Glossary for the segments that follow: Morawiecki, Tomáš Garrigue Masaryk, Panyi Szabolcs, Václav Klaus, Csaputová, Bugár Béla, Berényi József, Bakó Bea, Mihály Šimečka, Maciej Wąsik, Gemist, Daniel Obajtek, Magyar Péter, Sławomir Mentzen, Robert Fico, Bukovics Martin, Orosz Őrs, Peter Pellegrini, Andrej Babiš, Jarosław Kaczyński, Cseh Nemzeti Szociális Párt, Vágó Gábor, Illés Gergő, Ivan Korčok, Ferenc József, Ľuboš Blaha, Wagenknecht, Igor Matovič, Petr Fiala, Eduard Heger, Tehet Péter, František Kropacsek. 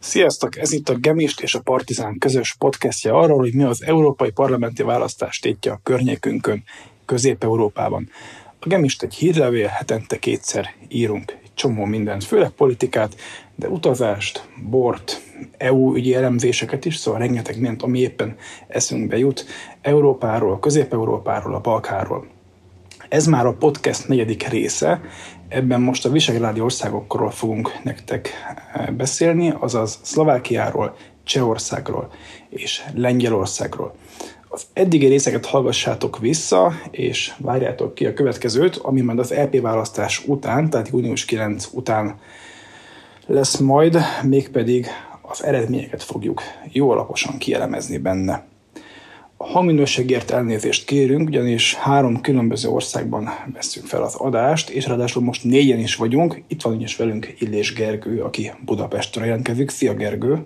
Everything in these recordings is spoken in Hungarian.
Sziasztok! Ez itt a Gemist és a Partizán közös podcastja arról, hogy mi az európai parlamenti választást tétje a környékünkön, Közép-Európában. A Gemist egy hírlevél, hetente kétszer írunk egy csomó mindent, főleg politikát, de utazást, bort, EU ügyi elemzéseket is, szóval rengeteg mindent, ami éppen eszünkbe jut, Európáról, Közép-Európáról, a Balkánról. Ez már a podcast negyedik része, ebben most a visegrádi országokról fogunk nektek beszélni, azaz Szlovákiáról, Csehországról és Lengyelországról. Az eddigi részeket hallgassátok vissza, és várjátok ki a következőt, ami majd az EP választás után, tehát június 9 után lesz majd, mégpedig az eredményeket fogjuk jó alaposan kielemezni benne. A hangminőségért elnézést kérünk, ugyanis 3 különböző országban vesszük fel az adást, és ráadásul most 4-en is vagyunk. Itt van is velünk Illés Gergő, aki Budapestről jelentkezik. Szia, Gergő!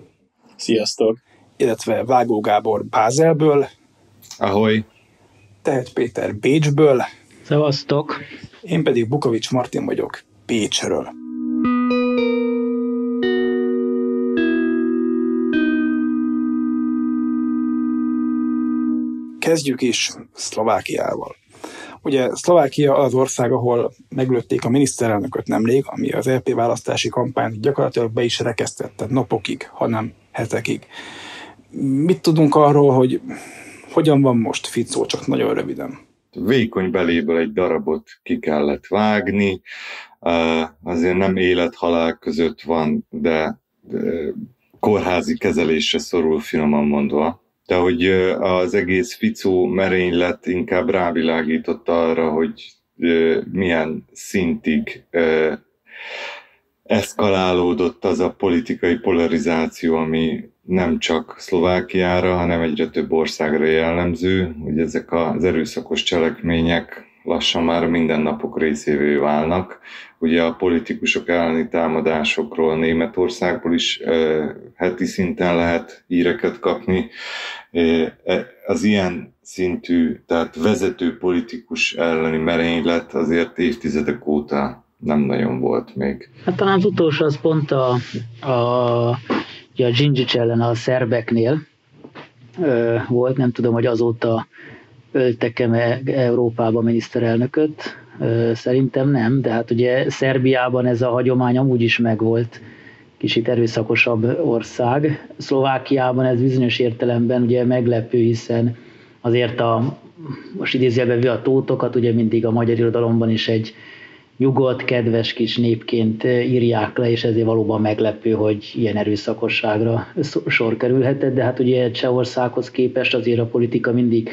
Sziasztok! Illetve Vágó Gábor Bázelből. Ahoj! Tehet Péter Bécsből. Szevasztok! Én pedig Bukovics Martin vagyok Pécsről. Kezdjük is Szlovákiával. Ugye Szlovákia az ország, ahol meglőtték a miniszterelnököt nemrég, ami az EP választási kampányt gyakorlatilag be is rekesztette napokig, hanem hetekig. Mit tudunk arról, hogy hogyan van most Fico, csak nagyon röviden? Vékony beléből egy darabot ki kellett vágni, azért nem élet-halál között van, de kórházi kezelésre szorul, finoman mondva. De hogy az egész Fico merénylet inkább rávilágította arra, hogy milyen szintig eszkalálódott az a politikai polarizáció, ami nem csak Szlovákiára, hanem egyre több országra jellemző, hogy ezek az erőszakos cselekmények lassan már mindennapok részévé válnak. Ugye a politikusok elleni támadásokról Németországból is heti szinten lehet híreket kapni. Az ilyen szintű, tehát vezető politikus elleni merénylet azért évtizedek óta nem nagyon volt még. Hát talán az utolsó az pont a Đinđić ellen a szerbeknél volt, nem tudom, hogy azóta öltek-e meg Európába miniszterelnököt? Szerintem nem, de hát ugye Szerbiában ez a hagyomány amúgy is megvolt, kicsit erőszakosabb ország. Szlovákiában ez bizonyos értelemben ugye meglepő, hiszen azért most idézőjelben a tótokat ugye mindig a magyar irodalomban is egy nyugodt, kedves kis népként írják le, és ezért valóban meglepő, hogy ilyen erőszakosságra sor kerülhetett, de hát ugye Csehországhoz képest azért a politika mindig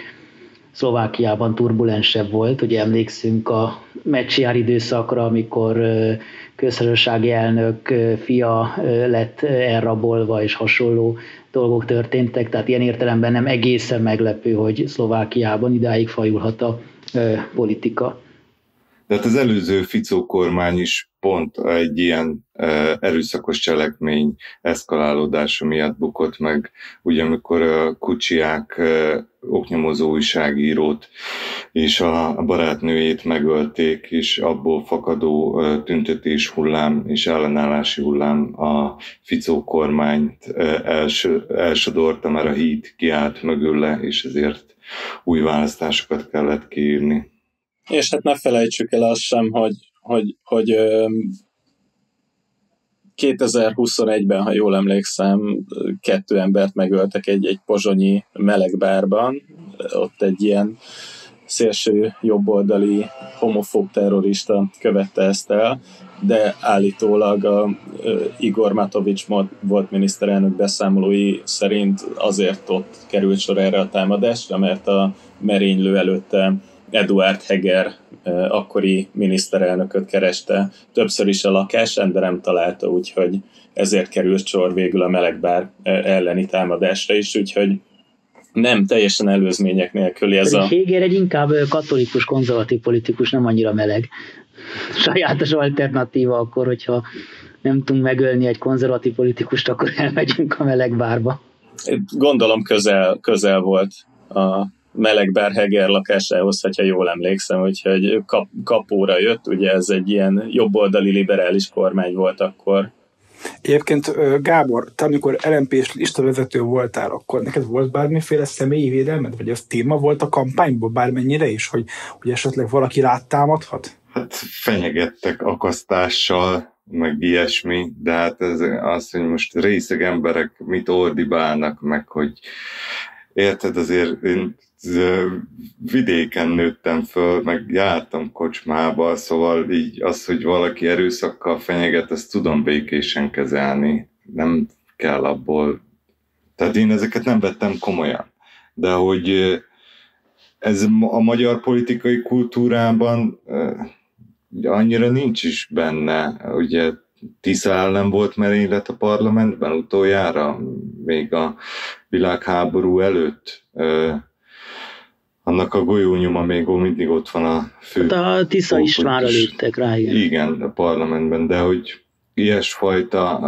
Szlovákiában turbulensebb volt, ugye emlékszünk a Mečiar időszakra, amikor köztársasági elnök fia lett elrabolva, és hasonló dolgok történtek, tehát ilyen értelemben nem egészen meglepő, hogy Szlovákiában idáig fajulhat a politika. Tehát az előző Fico kormány is pont egy ilyen erőszakos cselekmény eszkalálódása miatt bukott meg, ugye amikor a Kuciak oknyomozó újságírót és a barátnőjét megölték, és abból fakadó tüntetés hullám és ellenállási hullám a Fico kormányt elsodorta, mert a híd kiállt mögülle, és ezért új választásokat kellett kiírni. És hát ne felejtsük el azt sem, hogy 2021-ben, ha jól emlékszem, 2 embert megöltek egy pozsonyi melegbárban. Ott egy ilyen szélső jobboldali homofób terrorista követte ezt el, de állítólag a Igor Matovič volt miniszterelnök beszámolói szerint azért ott került sor erre a támadásra, mert a merénylő előtte Eduard Heger akkori miniszterelnököt kereste többször is a lakásán, de nem találta, úgyhogy ezért került sor végül a melegbár elleni támadásra is, úgyhogy nem teljesen előzmények nélküli ez a... Heger egy inkább katolikus, konzervatív politikus, nem annyira meleg. Sajátos alternatíva akkor, hogyha nem tudunk megölni egy konzervatív politikust, akkor elmegyünk a melegbárba. Gondolom közel volt a melegbár Heger lakásához, ha jól emlékszem, úgyhogy kapóra jött, ugye ez egy ilyen jobboldali liberális kormány volt akkor. Egyébként Gábor, te amikor LMP-s listavezető voltál, akkor neked volt bármiféle személyi védelmed? Vagy az téma volt a kampányban bármennyire is, hogy esetleg valaki rátámadhat? Hát fenyegettek akasztással, meg ilyesmi, de hát ez az, hogy most részeg emberek mit ordibálnak, meg hogy érted, azért én vidéken nőttem föl, meg jártam kocsmába, szóval így az, hogy valaki erőszakkal fenyeget, ezt tudom békésen kezelni. Nem kell abból. Tehát én ezeket nem vettem komolyan. De hogy ez a magyar politikai kultúrában annyira nincs is benne. Ugye Tisza ellen volt merénylet a parlamentben utoljára, még a világháború előtt. Annak a golyónyoma még mindig ott van a fő... De a Tisza Istvánra léptek rá. Igen, a parlamentben, de hogy ilyesfajta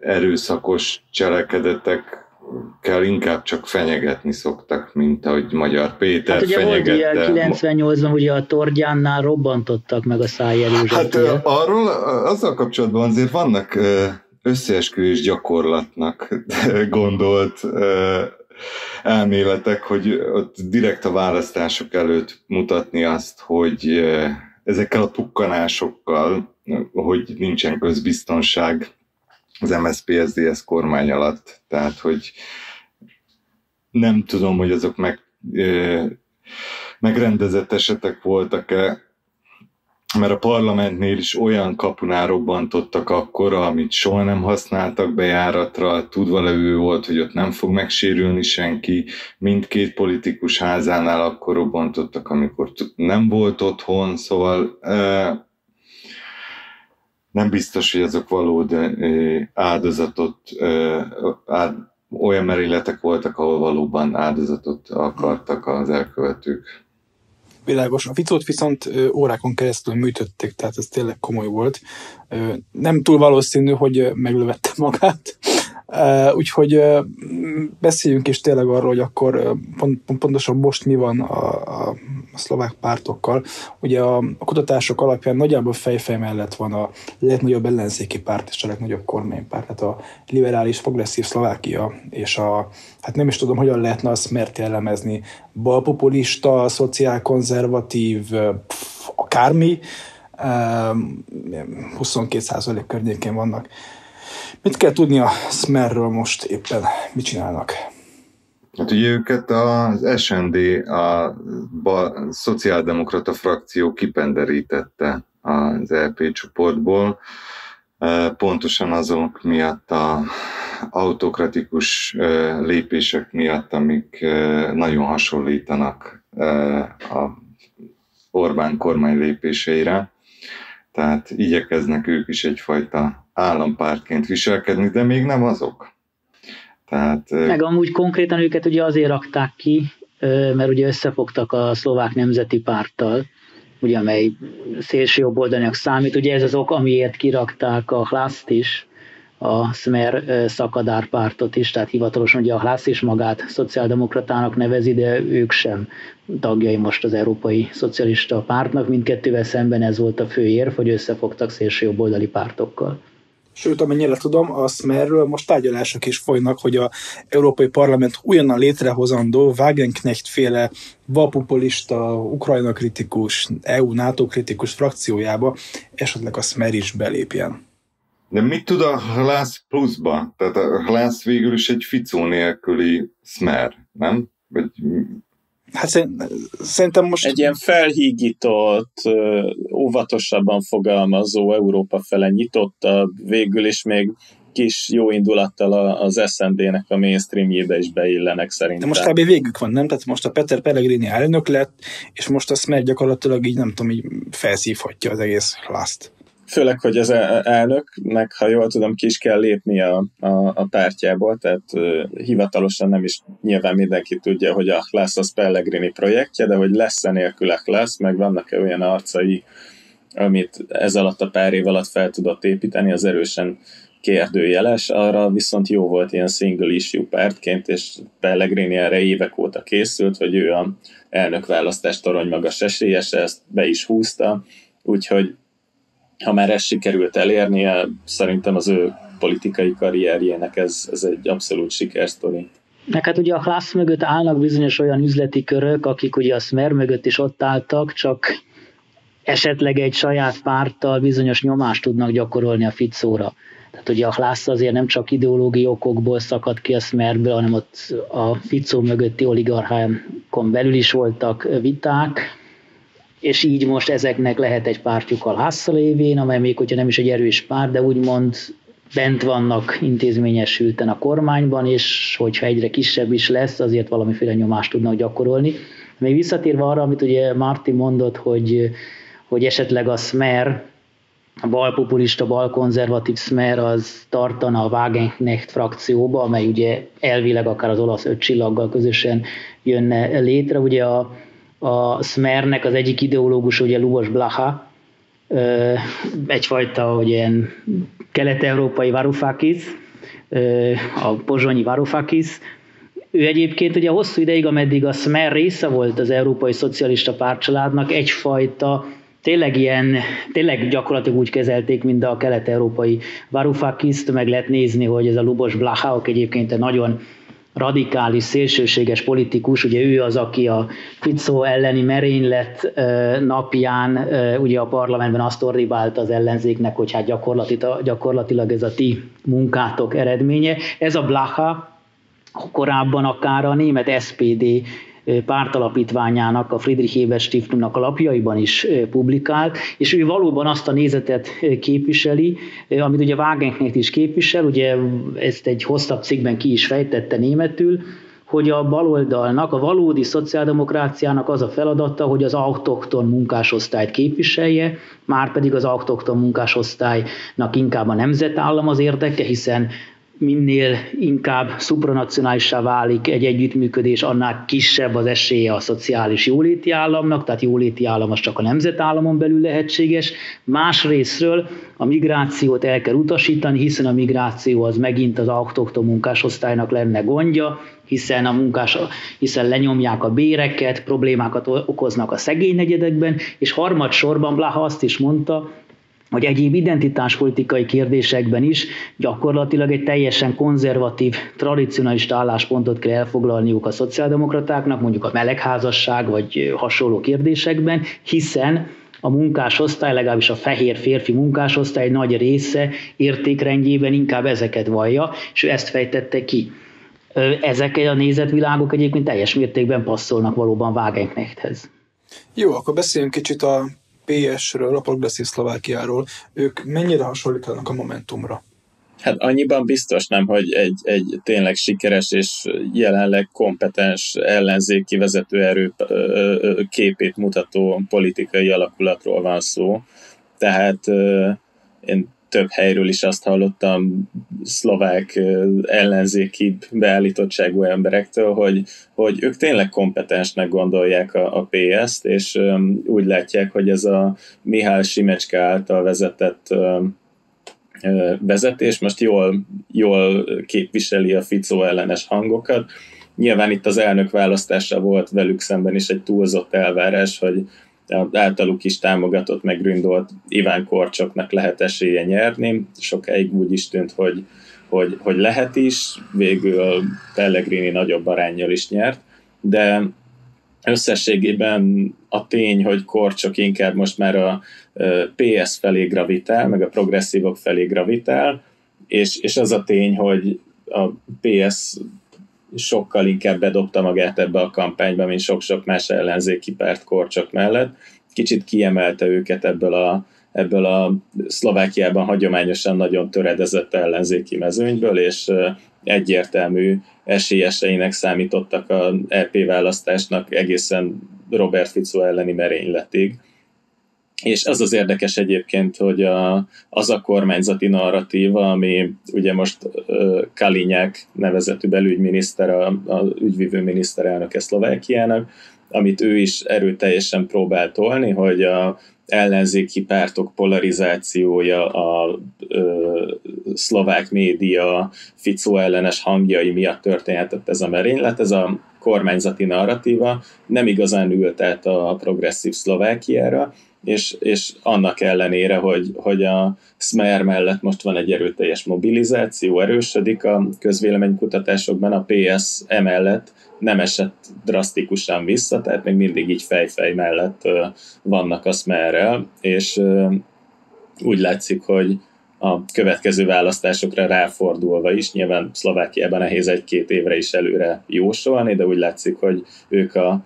erőszakos cselekedetekkel inkább csak fenyegetni szoktak, mint ahogy Magyar Péter hát ugye fenyegette. Hát ugye 98-ban ugye a Torgyánnál robbantottak meg a szájjelőzsét. Hát arról, azzal kapcsolatban azért vannak összeesküvés gyakorlatnak gondolt elméletek, hogy ott direkt a választások előtt mutatni azt, hogy ezekkel a pukkanásokkal, hogy nincsen közbiztonság az MSZP-SZDSZ kormány alatt. Tehát, hogy nem tudom, hogy azok megrendezett esetek voltak-e, mert a parlamentnél is olyan kapunál robbantottak akkora, amit soha nem használtak bejáratra, tudva levő volt, hogy ott nem fog megsérülni senki, mindkét politikus házánál akkor robbantottak, amikor nem volt otthon, szóval nem biztos, hogy azok valódi olyan merényletek voltak, ahol valóban áldozatot akartak az elkövetők. Világos. A Ficót viszont órákon keresztül műtötték, tehát ez tényleg komoly volt. Nem túl valószínű, hogy meglövette magát. Úgyhogy beszéljünk is tényleg arról, hogy akkor pontosan most mi van a szlovák pártokkal. Ugye a kutatások alapján nagyjából fejfej mellett van a legnagyobb ellenzéki párt és a legnagyobb kormánypárt, tehát a liberális progresszív Szlovákia és a, hát nem is tudom, hogyan lehetne azt mert jellemezni, balpopulista, szociálkonzervatív, akármi, 22% környékén vannak. Mit kell tudni a Smerről most éppen? Mit csinálnak? Hát ugye őket az SND, a szociáldemokrata frakció kipenderítette az LP csoportból, pontosan azok miatt az autokratikus lépések miatt, amik nagyon hasonlítanak a Orbán kormány lépéseire. Tehát igyekeznek ők is egyfajta állampártként viselkedni, de még nem azok. Tehát, meg amúgy konkrétan őket ugye azért rakták ki, mert ugye összefogtak a Szlovák Nemzeti Párttal, ugye, amely szélső jobboldalinak számít. Ugye ez az ok, amiért kirakták a HLAS-t is, a Smer szakadárpártot is, tehát hivatalosan ugye a HLAS is magát szociáldemokratának nevezi, de ők sem tagjai most az Európai Szocialista Pártnak. Mindkettővel szemben ez volt a fő érv, hogy összefogtak szélső jobboldali pártokkal. Sőt, amennyire tudom, a Smerről most tárgyalások is folynak, hogy az Európai Parlament újonnan létrehozandó Wagenknecht-féle balpopulista, ukrajnakritikus, EU-NATO-kritikus frakciójába esetleg a Smer is belépjen. De mit tud a HLAS pluszba? Tehát a HLAS végül is egy Ficó nélküli Smer, nem? Vagy... Hát szerintem most... Egy ilyen felhígított, óvatosabban fogalmazó, Európa fele nyitottabb, végül is még kis jó indulattal az SND-nek a mainstreamjébe is beillenek szerintem. De most kb. Végük van, nem? Tehát most a Peter Pellegrini elnök lett, és most a Smer gyakorlatilag így, nem tudom, így felszívhatja az egész HLAS-t. Főleg, hogy az elnöknek, ha jól tudom, ki is kell lépni a pártjából, tehát hivatalosan nem is nyilván mindenki tudja, hogy a HLAS az Pellegrini projektje, de hogy lesz-e nélkül a HLAS, meg vannak-e olyan arcai, amit ez alatt a pár év alatt fel tudott építeni, az erősen kérdőjeles, arra viszont jó volt ilyen single issue pártként, és Pellegrini erre évek óta készült, hogy ő a elnökválasztás torony magas esélyese, ezt be is húzta, úgyhogy ha már ezt sikerült elérnie, szerintem az ő politikai karrierjének ez egy abszolút sikersztori. Meg hát ugye a Klász mögött állnak bizonyos olyan üzleti körök, akik ugye a Smer mögött is ott álltak, csak esetleg egy saját párttal bizonyos nyomást tudnak gyakorolni a Ficóra. Tehát ugye a Klász azért nem csak ideológiai okokból szakadt ki a Smerből, hanem ott a Ficó mögötti oligarchákon belül is voltak viták, és így most ezeknek lehet egy pártjuk a Klász lévén, amely még hogyha nem is egy erős párt, de úgymond bent vannak intézményesülten a kormányban, és hogyha egyre kisebb is lesz, azért valamiféle nyomást tudnak gyakorolni. Még visszatérve arra, amit ugye Marti mondott, hogy esetleg a Smer, a balpopulista, balkonzervatív Smer az tartana a Wagenknecht frakcióba, amely ugye elvileg akár az olasz ötcsillaggal közösen jönne létre. Ugye a Smernek az egyik ideológus, ugye Ľuboš Blaha, egyfajta ilyen kelet-európai Varufakisz, a pozsonyi Varufakisz. Ő egyébként ugye hosszú ideig, ameddig a Smer része volt az Európai Szocialista Pártcsaládnak, egyfajta tényleg gyakorlatilag úgy kezelték, mint a kelet-európai Varufakiszt, meg lehet nézni, hogy ez a Ľuboš Blaha, aki egyébként egy nagyon radikális, szélsőséges politikus, ugye ő az, aki a Fico elleni merénylet napján ugye a parlamentben azt orribált az ellenzéknek, hogy hát gyakorlatilag ez a ti munkátok eredménye. Ez a Blaha korábban akár a német SPD pártalapítványának, a Friedrich Ebert Stiftumnak a lapjaiban is publikált, és ő valóban azt a nézetet képviseli, amit ugye Wagenknecht is képvisel, ugye ezt egy hosszabb cikkben ki is fejtette németül, hogy a baloldalnak, a valódi szociáldemokráciának az a feladata, hogy az autokton munkásosztályt képviselje, márpedig az autokton munkásosztálynak inkább a nemzetállam az érdeke, hiszen minél inkább szupranacionálissá válik egy együttműködés, annál kisebb az esélye a szociális jóléti államnak, tehát jóléti állam az csak a nemzetállamon belül lehetséges. Másrészről a migrációt el kell utasítani, hiszen a migráció az megint az autokton munkásosztálynak lenne gondja, hiszen lenyomják a béreket, problémákat okoznak a szegény negyedekben, és harmadsorban Blaha azt is mondta, hogy egyéb identitáspolitikai kérdésekben is gyakorlatilag egy teljesen konzervatív, tradicionalista álláspontot kell elfoglalniuk a szociáldemokratáknak, mondjuk a melegházasság vagy hasonló kérdésekben, hiszen a munkásosztály, legalábbis a fehér férfi munkásosztály nagy része értékrendjében inkább ezeket vallja, és ő ezt fejtette ki. Ezek a nézetvilágok egyébként teljes mértékben passzolnak valóban Wagenknechthez. Jó, akkor beszéljünk kicsit a PS-ről, a progresszív Szlovákiáról. Ők mennyire hasonlítanak a Momentumra? Hát annyiban biztos nem, hogy egy tényleg sikeres és jelenleg kompetens ellenzéki vezetőerő képét mutató politikai alakulatról van szó. Tehát én több helyről is azt hallottam szlovák ellenzéki beállítottságú emberektől, hogy ők tényleg kompetensnek gondolják a PS-t, és úgy látják, hogy ez a Mihály Simecska által vezetett vezetés most jól képviseli a Fico ellenes hangokat. Nyilván itt az elnök választása volt velük szemben is egy túlzott elvárás, hogy általuk is támogatott, meg gründolt Ivan Korcsoknak lehet esélye nyerni. Sokáig úgy is tűnt, hogy lehet is, végül Pellegrini nagyobb aránnyal is nyert, de összességében a tény, hogy Korcsok inkább most már a PS felé gravitál, meg a progresszívok felé gravitál, és az a tény, hogy a PS sokkal inkább bedobta magát ebbe a kampányba, mint sok-sok más ellenzéki párt Korcsok mellett. Kicsit kiemelte őket ebből a Szlovákiában hagyományosan nagyon töredezett ellenzéki mezőnyből, és egyértelmű esélyeseinek számítottak az EP választásnak egészen Robert Fico elleni merényletig. És az az érdekes egyébként, hogy az a kormányzati narratíva, ami ugye most Kalinyák nevezetű belügyminiszter, az ügyvívő miniszterelnöke Szlovákiának, amit ő is erőteljesen próbál tolni, hogy a ellenzéki pártok polarizációja, a szlovák média Fico ellenes hangjai miatt történhetett ez a merénylet, ez a kormányzati narratíva nem igazán ült át a progresszív Szlovákiára, és annak ellenére, hogy a Smer mellett most van egy erőteljes mobilizáció, erősödik a közvéleménykutatásokban, a PS emellett nem esett drasztikusan vissza, tehát még mindig így fej-fej mellett vannak a Smerrel, és úgy látszik, hogy a következő választásokra ráfordulva is, nyilván Szlovákiában nehéz egy-két évre is előre jósolni, de úgy látszik, hogy ők a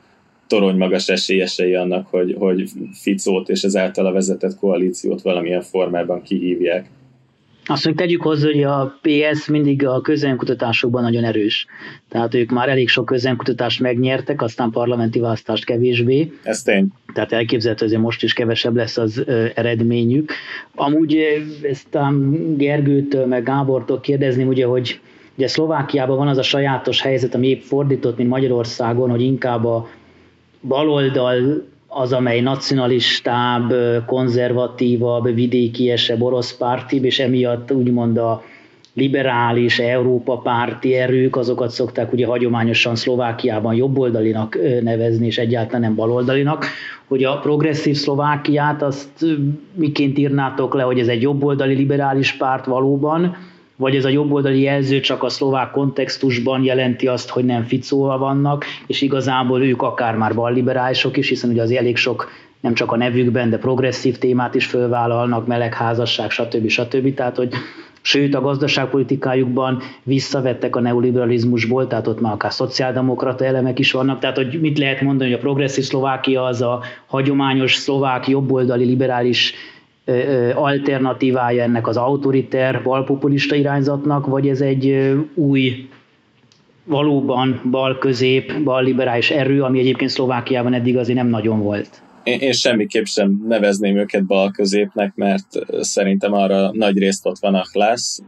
toronymagas esélyesei annak, hogy Ficót és az általa vezetett koalíciót valamilyen formában kihívják. Azt még tegyük hozzá, hogy a PS mindig a közvéleménykutatásokban nagyon erős. Tehát ők már elég sok közvéleménykutatást megnyertek, aztán parlamenti választást kevésbé. Ez tény. Tehát elképzelhető, hogy most is kevesebb lesz az eredményük. Amúgy ezt a Gergőtől, meg Gábortól kérdezném, ugye, hogy ugye Szlovákiában van az a sajátos helyzet, ami épp fordított, mint Magyarországon, hogy inkább a baloldal az, amely nacionalistább, konzervatívabb, vidékiesebb, oroszpártibb, és emiatt úgymond a liberális, Európa párti erők, azokat szokták ugye hagyományosan Szlovákiában jobboldalinak nevezni, és egyáltalán nem baloldalinak, hogy a progresszív Szlovákiát azt miként írnátok le, hogy ez egy jobboldali liberális párt valóban, vagy ez a jobboldali jelző csak a szlovák kontextusban jelenti azt, hogy nem Ficóval vannak, és igazából ők akár már balliberálisok is, hiszen ugye az elég sok, nem csak a nevükben, de progresszív témát is fölvállalnak, melegházasság, stb. Stb. Tehát, hogy sőt, a gazdaságpolitikájukban visszavettek a neoliberalizmusból, tehát ott már akár szociáldemokrata elemek is vannak, tehát hogy mit lehet mondani, hogy a progresszív Szlovákia az a hagyományos szlovák jobboldali liberális alternatívája ennek az autoriter, balpopulista irányzatnak, vagy ez egy új, valóban bal-közép, balliberális erő, ami egyébként Szlovákiában eddig azért nem nagyon volt? Én semmiképp sem nevezném őket bal-középnek, mert szerintem arra nagy részt ott van a klassz.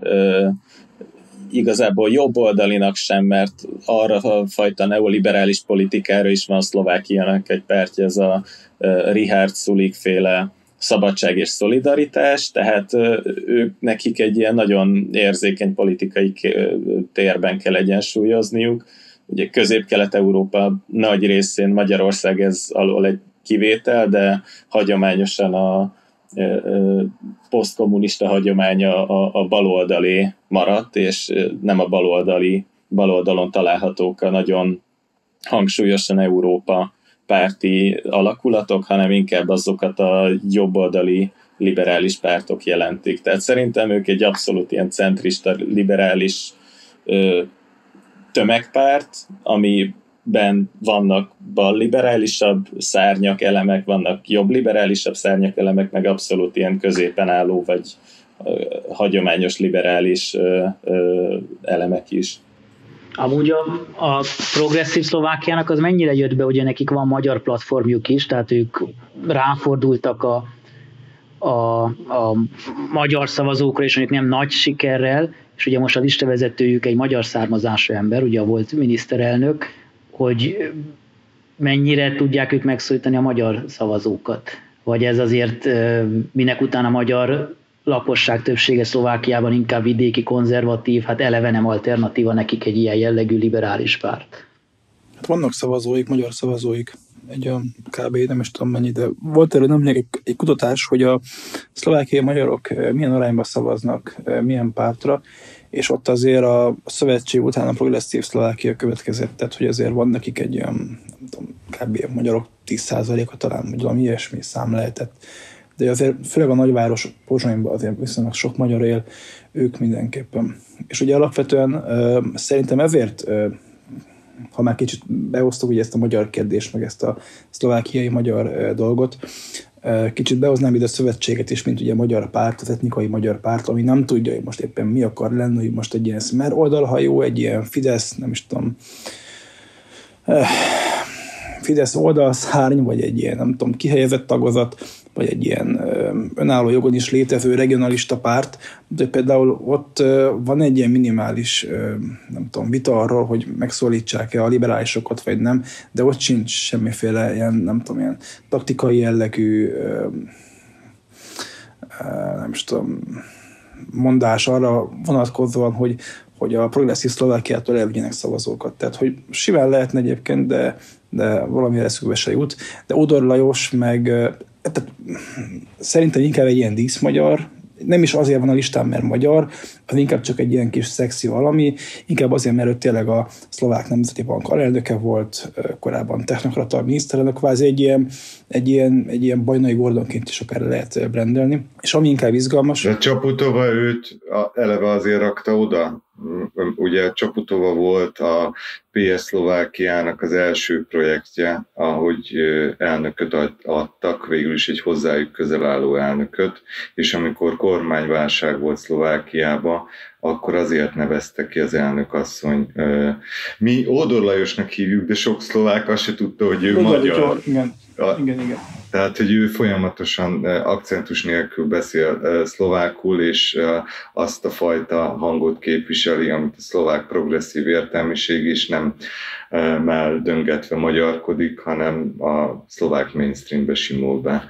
Igazából jobboldalinak sem, mert arra a fajta neoliberális politikára is van Szlovákiának egy pártja, ez a Richard Sulik féle szabadság és szolidaritás, tehát ők, nekik egy ilyen nagyon érzékeny politikai térben kell egyensúlyozniuk. Ugye Közép-Kelet-Európa nagy részén, Magyarország ez alól egy kivétel, de hagyományosan a posztkommunista hagyománya a baloldalé maradt, és nem a baloldalon találhatók a nagyon hangsúlyosan Európa párti alakulatok, hanem inkább azokat a jobboldali liberális pártok jelentik. Tehát szerintem ők egy abszolút ilyen centrista, liberális tömegpárt, amiben vannak balliberálisabb szárnyak, elemek, vannak jobb liberálisabb szárnyak, elemek, meg abszolút ilyen középen álló, vagy hagyományos liberális elemek is. Amúgy a progresszív Szlovákiának az mennyire jött be, ugye nekik van magyar platformjuk is, tehát ők ráfordultak a magyar szavazókra, és mondjuk nem nagy sikerrel, és ugye most a listavezetőjük egy magyar származású ember, ugye volt miniszterelnök, hogy mennyire tudják ők megszólítani a magyar szavazókat. Vagy ez azért minek után a magyar lakosság többsége Szlovákiában inkább vidéki, konzervatív, hát eleve nem alternatíva nekik egy ilyen jellegű liberális párt. Hát vannak szavazóik, magyar szavazóik, egy olyan kb. Nem is tudom mennyi, de volt erről nem egy kutatás, hogy a szlovákiai magyarok milyen arányban szavaznak, milyen pártra, és ott azért a szövetség után a progresszív Szlovákia következett, tehát hogy azért van nekik egy olyan, nem tudom, kb. Magyarok 10%-a talán, vagy valami ilyesmi szám lehetett. De azért főleg a nagyváros Pozsonyban azért viszonylag sok magyar él, ők mindenképpen. És ugye alapvetően szerintem ezért, ha már kicsit beosztok ugye ezt a magyar kérdést, meg ezt a szlovákiai magyar dolgot, kicsit behoznám ide a szövetséget is, mint ugye a magyar párt, az etnikai magyar párt, ami nem tudja, hogy most éppen mi akar lenni, hogy most egy ilyen Smer oldalhajó, egy ilyen Fidesz, nem is tudom, Fidesz oldalszárny, vagy egy ilyen, nem tudom, kihelyezett tagozat, vagy egy ilyen önálló jogon is létező regionalista párt, de például ott van egy ilyen minimális, nem tudom, vita arról, hogy megszólítsák-e a liberálisokat, vagy nem, de ott sincs semmiféle ilyen, nem tudom, ilyen taktikai jellegű, nem is tudom, mondás arra vonatkozóan, hogy a progresszív Szlovákiától elvigyenek szavazókat. Tehát, hogy simán lehetne egyébként, de valamire szükséges út. De Odor Lajos meg tehát, szerintem inkább egy ilyen díszmagyar, nem is azért van a listán, mert magyar, az inkább csak egy ilyen kis szexi valami, inkább azért, mert ő tényleg a Szlovák Nemzeti Bank alelnöke volt, korábban technokrata miniszterelnök, kvázi egy ilyen Bajnai Gordonként is akár lehet brendelni. És ami inkább izgalmas... De Csaputová őt eleve azért rakta oda. Ugye Csaputová volt a PiS Szlovákiának az első projektje, ahogy elnököt adtak, végül is egy hozzájuk közel álló elnököt, és amikor kormányválság volt Szlovákiában, akkor azért nevezte ki az elnökasszony. Mi Ódor Lajosnak hívjuk, de sok szlovák azt se tudta, hogy ő magyar. Igen. Tehát, hogy ő folyamatosan akcentus nélkül beszél szlovákul, és azt a fajta hangot képviseli, amit a szlovák progresszív értelmiség is nem már döngetve magyarkodik, hanem a szlovák mainstreambe simul be.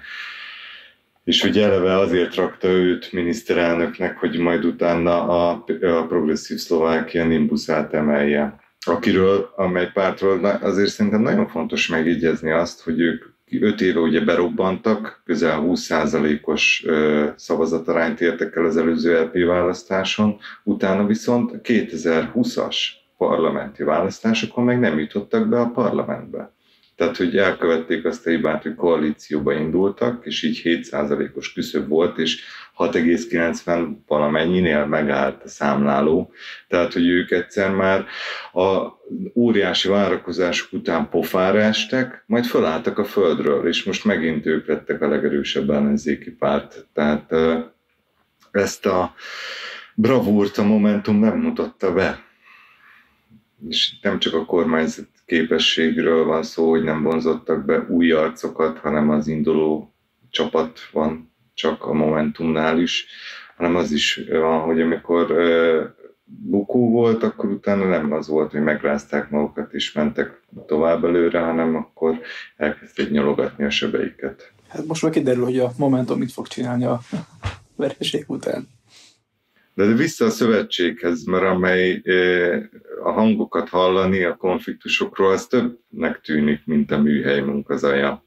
És ugye eleve azért rakta őt miniszterelnöknek, hogy majd utána a progresszív Szlovákia nimbuszát emelje. Akiről, amely pártról azért szerintem nagyon fontos megjegyezni azt, hogy ők 5 éve ugye berobbantak, közel 20%-os szavazatarányt értek el az előző LP választáson, utána viszont 2020-as parlamenti választásokon meg nem jutottak be a parlamentbe. Tehát, hogy elkövették azt a hibát, hogy koalícióba indultak, és így 7%-os küszöb volt, és 6,90 valamennyinél megállt a számláló. Tehát, hogy ők egyszer már a óriási várakozások után pofára estek, majd fölálltak a földről, és most megint ők lettek a legerősebb ellenzéki párt. Tehát ezt a bravúrt a Momentum nem mutatta be. És nem csak a kormányzat képességről van szó, hogy nem vonzottak be új arcokat, hanem az induló csapat van csak a Momentumnál is, hanem az is van, hogy amikor bukó volt, akkor utána nem az volt, hogy megrázták magukat és mentek tovább előre, hanem akkor elkezdték nyalogatni a sebeiket. Hát most már kiderül, hogy a Momentum mit fog csinálni a vereség után. De vissza a szövetséghez, mert amely a hangokat hallani a konfliktusokról, az többnek tűnik, mint a műhely munkazaja.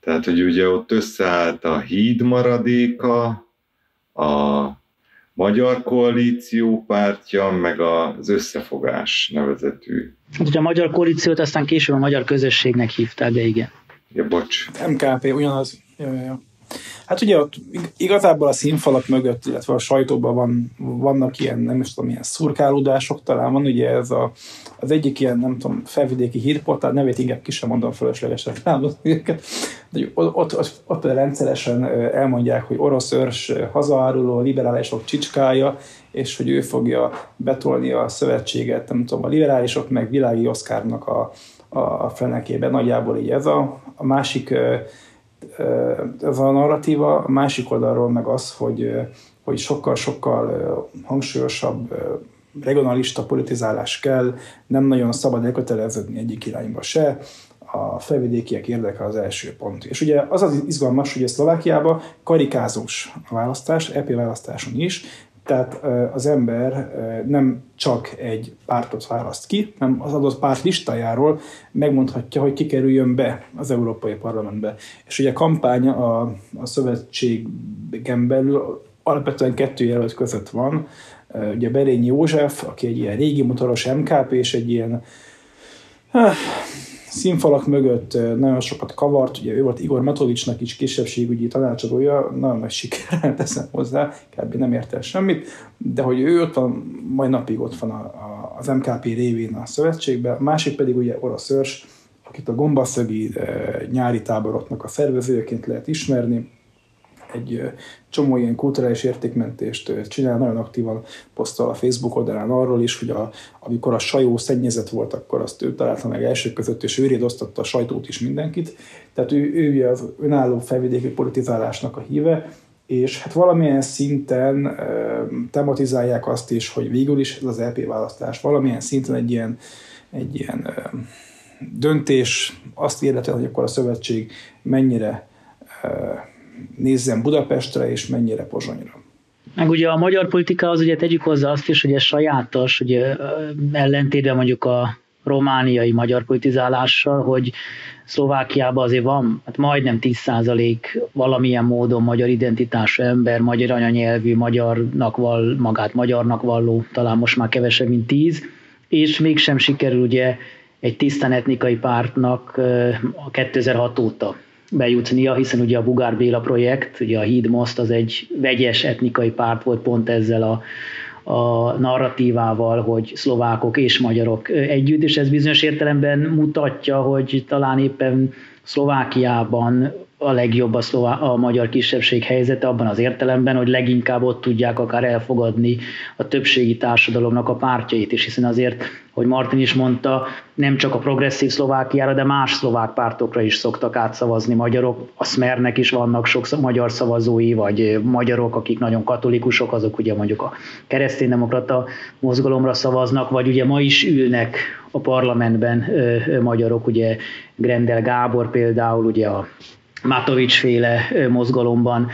Tehát, hogy ugye ott összeállt a híd maradéka, a Magyar Koalíció pártja, meg az Összefogás nevezetű. Ugye a Magyar Koalíciót aztán később a Magyar Közösségnek hívták, de igen. Ja, bocs. MKP, ugyanaz. Ja. Hát ugye ott igazából a színfalak mögött, illetve a sajtóban vannak ilyen, nem is tudom, ilyen szurkálódások, talán van ugye ez az egyik ilyen, nem tudom, felvidéki hírportál, nevét inkább ki sem mondom, fölöslegesen felmondani őket, de ott rendszeresen elmondják, hogy Orosz Őrs hazaáruló, liberálisok csicskája, és hogy ő fogja betolni a szövetséget, nem tudom, a liberálisok, meg Világi Oszkárnak a fenekében, nagyjából így ez a másik... Ez a narratíva, a másik oldalról meg az, hogy sokkal-sokkal hangsúlyosabb regionalista politizálás kell, nem nagyon szabad elköteleződni egyik irányba se, a felvidékiek érdeke az első pont. És ugye az izgalmas, hogy a Szlovákiában karikázós a választás, EP választáson is, tehát az ember nem csak egy pártot választ ki, hanem az adott párt listájáról megmondhatja, hogy kikerüljön be az Európai Parlamentbe. És ugye a kampány a szövetségen belül alapvetően 2 jelölt között van. Ugye Berényi József, aki egy ilyen régi motoros MKP, és egy ilyen színfalak mögött nagyon sokat kavart, ugye ő volt Igor Matovicsnak is kisebbségügyi tanácsadója, nagyon nagy sikerrel teszem hozzá, kb. Nem ért el semmit, de hogy ő ott van, majd napig ott van az MKP révén a szövetségben, a másik pedig ugye Orosz Őrs, akit a gombaszögi nyári táboroknak a szervezőjeként lehet ismerni, egy csomó ilyen kulturális értékmentést csinál, nagyon aktívan posztol a Facebook oldalán arról is, hogy amikor a sajó szennyezett volt, akkor azt ő találta meg elsők között, és őrét osztotta a sajtót is mindenkit. Tehát ő az önálló felvidéki politizálásnak a híve, és hát valamilyen szinten tematizálják azt is, hogy végül is ez az LP választás valamilyen szinten egy ilyen döntés, azt illetve, hogy akkor a szövetség mennyire... nézzem Budapestre, és mennyire Pozsonyra. Meg ugye a magyar politikához ugye tegyük hozzá azt is, hogy ez sajátos, ugye ellentétben mondjuk a romániai magyar politizálással, hogy Szlovákiában azért van, hát majdnem 10% valamilyen módon magyar identitású ember, magyar anyanyelvű, magát magyarnak valló, talán most már kevesebb, mint 10, és mégsem sikerül ugye egy tisztán etnikai pártnak a 2006 óta bejutnia, hiszen ugye a Bugár Béla projekt, ugye a Híd Most az egy vegyes etnikai párt volt pont ezzel a narratívával, hogy szlovákok és magyarok együtt, és ez bizonyos értelemben mutatja, hogy talán éppen Szlovákiában a legjobb a magyar kisebbség helyzete abban az értelemben, hogy leginkább ott tudják akár elfogadni a többségi társadalomnak a pártjait is, hiszen azért, hogy Martin is mondta, nem csak a progresszív Szlovákiára, de más szlovák pártokra is szoktak átszavazni magyarok. A Smernek is vannak sok magyar szavazói, vagy magyarok, akik nagyon katolikusok, azok ugye mondjuk a kereszténydemokrata mozgalomra szavaznak, vagy ugye ma is ülnek a parlamentben magyarok, ugye Grendel Gábor például, ugye a Matovics féle mozgalomban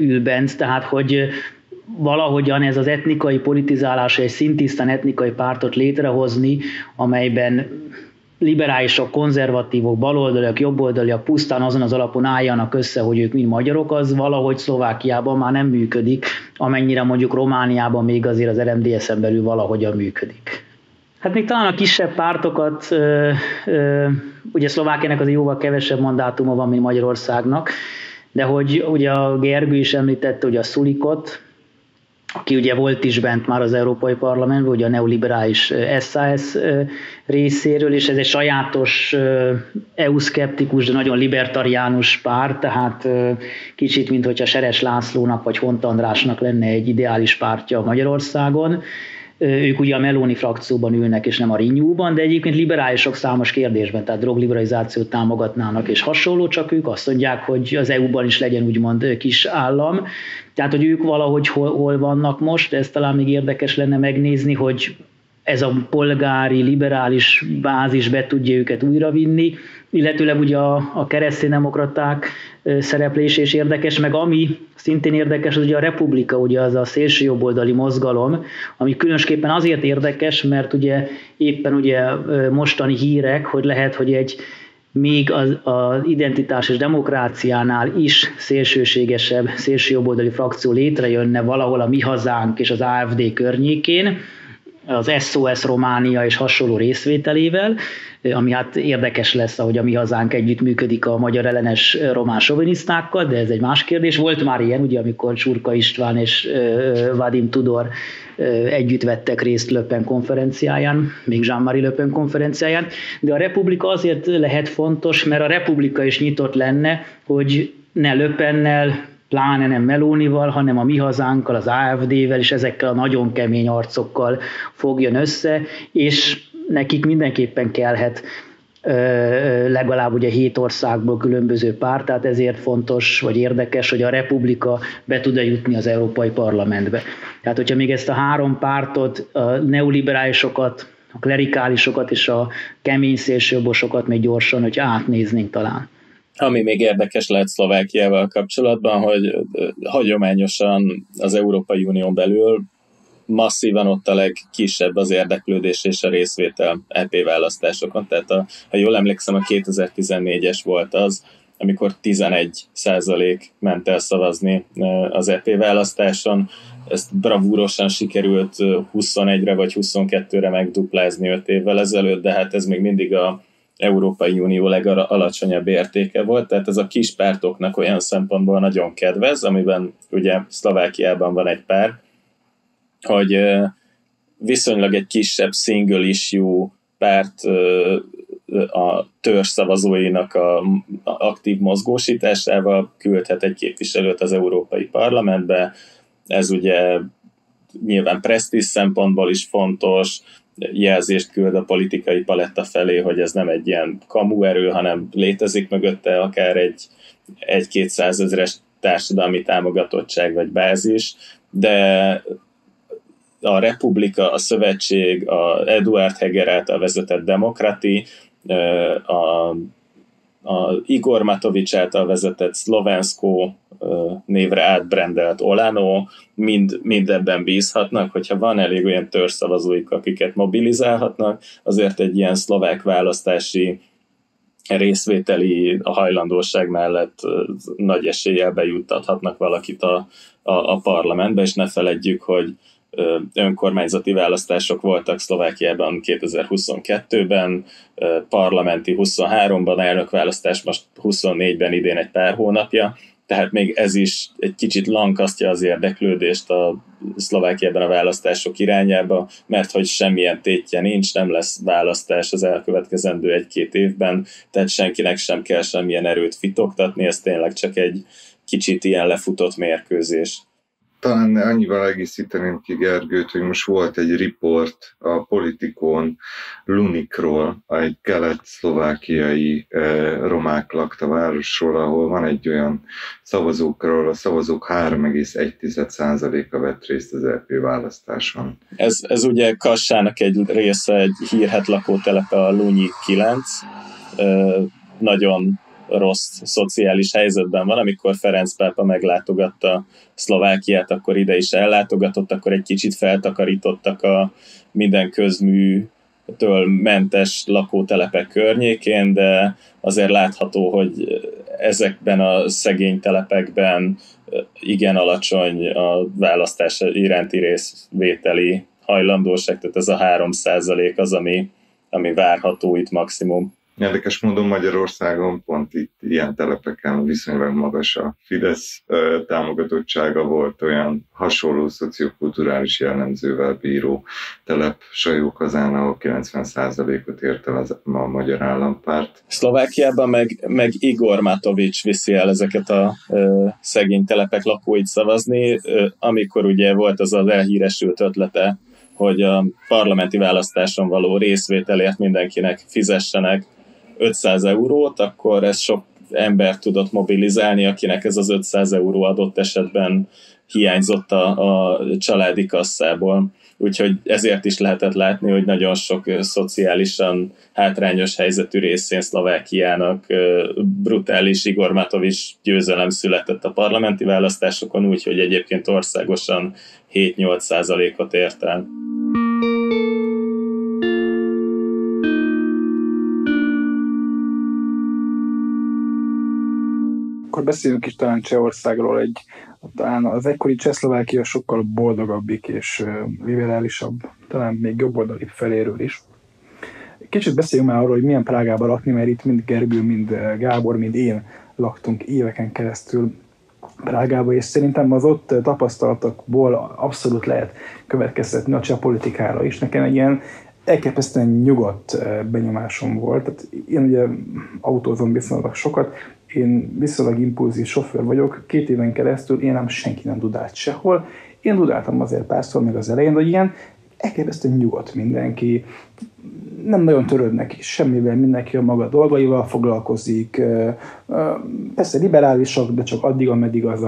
ül bent, tehát hogy valahogyan ez az etnikai politizálás, egy szintisztán etnikai pártot létrehozni, amelyben liberálisok, konzervatívok, baloldaliak, jobboldaliak pusztán azon az alapon álljanak össze, hogy ők mind magyarok, az valahogy Szlovákiában már nem működik, amennyire mondjuk Romániában még azért az RMDSZ-en belül valahogyan működik. Hát még talán a kisebb pártokat, ugye Szlovákiának azért jóval kevesebb mandátuma van, mint Magyarországnak, de hogy ugye a Gergő is említette, hogy a Szulikot, aki ugye volt is bent már az Európai Parlamentben, ugye a neoliberális SZSZ részéről, és ez egy sajátos EU-szkeptikus, de nagyon libertariánus párt, tehát kicsit, mint hogyha Seres Lászlónak vagy Hont Andrásnak lenne egy ideális pártja Magyarországon. Ők ugye a Meloni frakcióban ülnek, és nem a Rinyúban, de egyébként liberálisok számos kérdésben, tehát drogliberalizációt támogatnának, és hasonló, csak ők azt mondják, hogy az EU-ban is legyen úgymond kis állam. Tehát, hogy ők valahogy hol vannak most, ez talán még érdekes lenne megnézni, hogy ez a polgári, liberális bázis be tudja őket újravinni, illetőleg ugye a kereszténydemokraták szereplése is érdekes, meg ami szintén érdekes, az ugye a Republika, ugye az a szélső jobboldali mozgalom, ami különösképpen azért érdekes, mert ugye éppen ugye mostani hírek, hogy lehet, hogy egy még az identitás és demokráciánál is szélsőségesebb, szélső jobboldali frakció létrejönne valahol a Mi Hazánk és az AfD környékén, az SOS Románia és hasonló részvételével, ami hát érdekes lesz, ahogy a Mi Hazánk együttműködik a magyar ellenes román sovinisztákkal, de ez egy más kérdés. Volt már ilyen, ugye, amikor Csurka István és Vadim Tudor együtt vettek részt Le Pen konferenciáján, még Jean-Marie Le Pen konferenciáján, de a Republika azért lehet fontos, mert a Republika is nyitott lenne, hogy ne Le Pennel, pláne nem Melonival, hanem a Mi Hazánkkal, az AfD-vel, és ezekkel a nagyon kemény arcokkal fogjon össze, és nekik mindenképpen kellhet legalább ugye 7 országból különböző párt, tehát ezért fontos vagy érdekes, hogy a Republika be tud-e jutni az Európai Parlamentbe. Tehát, hogyha még ezt a 3 pártot, a neoliberálisokat, a klerikálisokat és a kemény szélsőjobbosokat még gyorsan, hogy átnéznénk talán. Ami még érdekes lehet Szlovákiával kapcsolatban, hogy hagyományosan az Európai Unión belül masszívan ott a legkisebb az érdeklődés és a részvétel EP választásokon. Tehát ha jól emlékszem, a 2014-es volt az, amikor 11% ment el szavazni az EP választáson. Ezt bravúrosan sikerült 21-re vagy 22-re megduplázni 5 évvel ezelőtt, de hát ez még mindig a Európai Unió legalacsonyabb értéke volt, tehát ez a kis pártoknak olyan szempontból nagyon kedvez, amiben ugye Szlovákiában van egy pár, hogy viszonylag egy kisebb single issue párt a törzs szavazóinak a aktív mozgósításával küldhet egy képviselőt az Európai Parlamentbe, ez ugye nyilván presztízs szempontból is fontos, jelzést küld a politikai paletta felé, hogy ez nem egy ilyen kamu erő, hanem létezik mögötte akár egy 200 000-es társadalmi támogatottság vagy bázis, de a Republika, a Szövetség, a Eduard Heger által vezetett Demokrati, a a Igor Matovič által vezetett Szlovenszkó névre átbrendelt Olano, mind ebben bízhatnak, hogyha van elég olyan törzszavazóik, akiket mobilizálhatnak, azért egy ilyen szlovák választási részvételi a hajlandóság mellett nagy eséllyel bejuttathatnak valakit a parlamentbe, és ne feledjük, hogy önkormányzati választások voltak Szlovákiában 2022-ben, parlamenti 23-ban, elnökválasztás most 24-ben idén egy pár hónapja, tehát még ez is egy kicsit lankasztja az érdeklődést a Szlovákiában a választások irányába, mert hogy semmilyen tétje nincs, nem lesz választás az elkövetkezendő 1-2 évben, tehát senkinek sem kell semmilyen erőt fitoktatni, ez tényleg csak egy kicsit ilyen lefutott mérkőzés. Talán annyival egészíteném ki Gergőt, hogy most volt egy riport a Politikón Lunikról, egy kelet-szlovákiai romák lakta városról, ahol van egy olyan szavazókról, a szavazók 3,1%-a vett részt az EP választáson. Ez ugye Kassának egy része, egy hírhedt lakótelepe a Lunyi 9, nagyon rossz szociális helyzetben van, amikor Ferenc pápa meglátogatta Szlovákiát, akkor ide is ellátogatott, akkor egy kicsit feltakarítottak a minden közműtől mentes lakótelepek környékén, de azért látható, hogy ezekben a szegény telepekben igen alacsony a választás iránti részvételi hajlandóság, tehát ez a 3% az, ami várható itt maximum. Érdekes módon Magyarországon pont itt ilyen telepeken viszonylag magas a Fidesz támogatottsága volt, olyan hasonló szociokulturális jellemzővel bíró telep Sajó-Kazán, ahol 90%-ot ért el a Magyar Állampárt. Szlovákiában meg Igor Matovič viszi el ezeket a szegény telepek lakóit szavazni, amikor ugye volt az elhíresült ötlete, hogy a parlamenti választáson való részvételért mindenkinek fizessenek 500 eurót, akkor ez sok embert tudott mobilizálni, akinek ez az 500 euró adott esetben hiányzott a családi kasszából. Úgyhogy ezért is lehetett látni, hogy nagyon sok szociálisan hátrányos helyzetű részén Szlovákiának brutális Igor Matovič győzelem született a parlamenti választásokon, úgyhogy egyébként országosan 7-8%-ot ért el. Akkor beszélünk is talán Csehországról, talán az egykori Csehszlovákia sokkal boldogabbik és liberálisabb, talán még jobboldali feléről is. Kicsit beszéljünk már arról, hogy milyen Prágában lakni, mert itt mind Gergő, mind Gábor, mind én laktunk éveken keresztül Prágában, és szerintem az ott tapasztalatokból abszolút lehet következtetni a cseh politikára is. Nekem egy ilyen elképesztően nyugodt benyomásom volt. Tehát én ugye autózom viszonylag sokat, én viszonylag impulzív sofőr vagyok, 2 éven keresztül én nem senki nem dudált sehol. Én dudáltam azért párszor meg az elején, hogy ilyen elképesztően nyugodt mindenki. Nem nagyon törődnek semmivel, mindenki a maga dolgaival foglalkozik. Persze liberálisak, de csak addig, ameddig az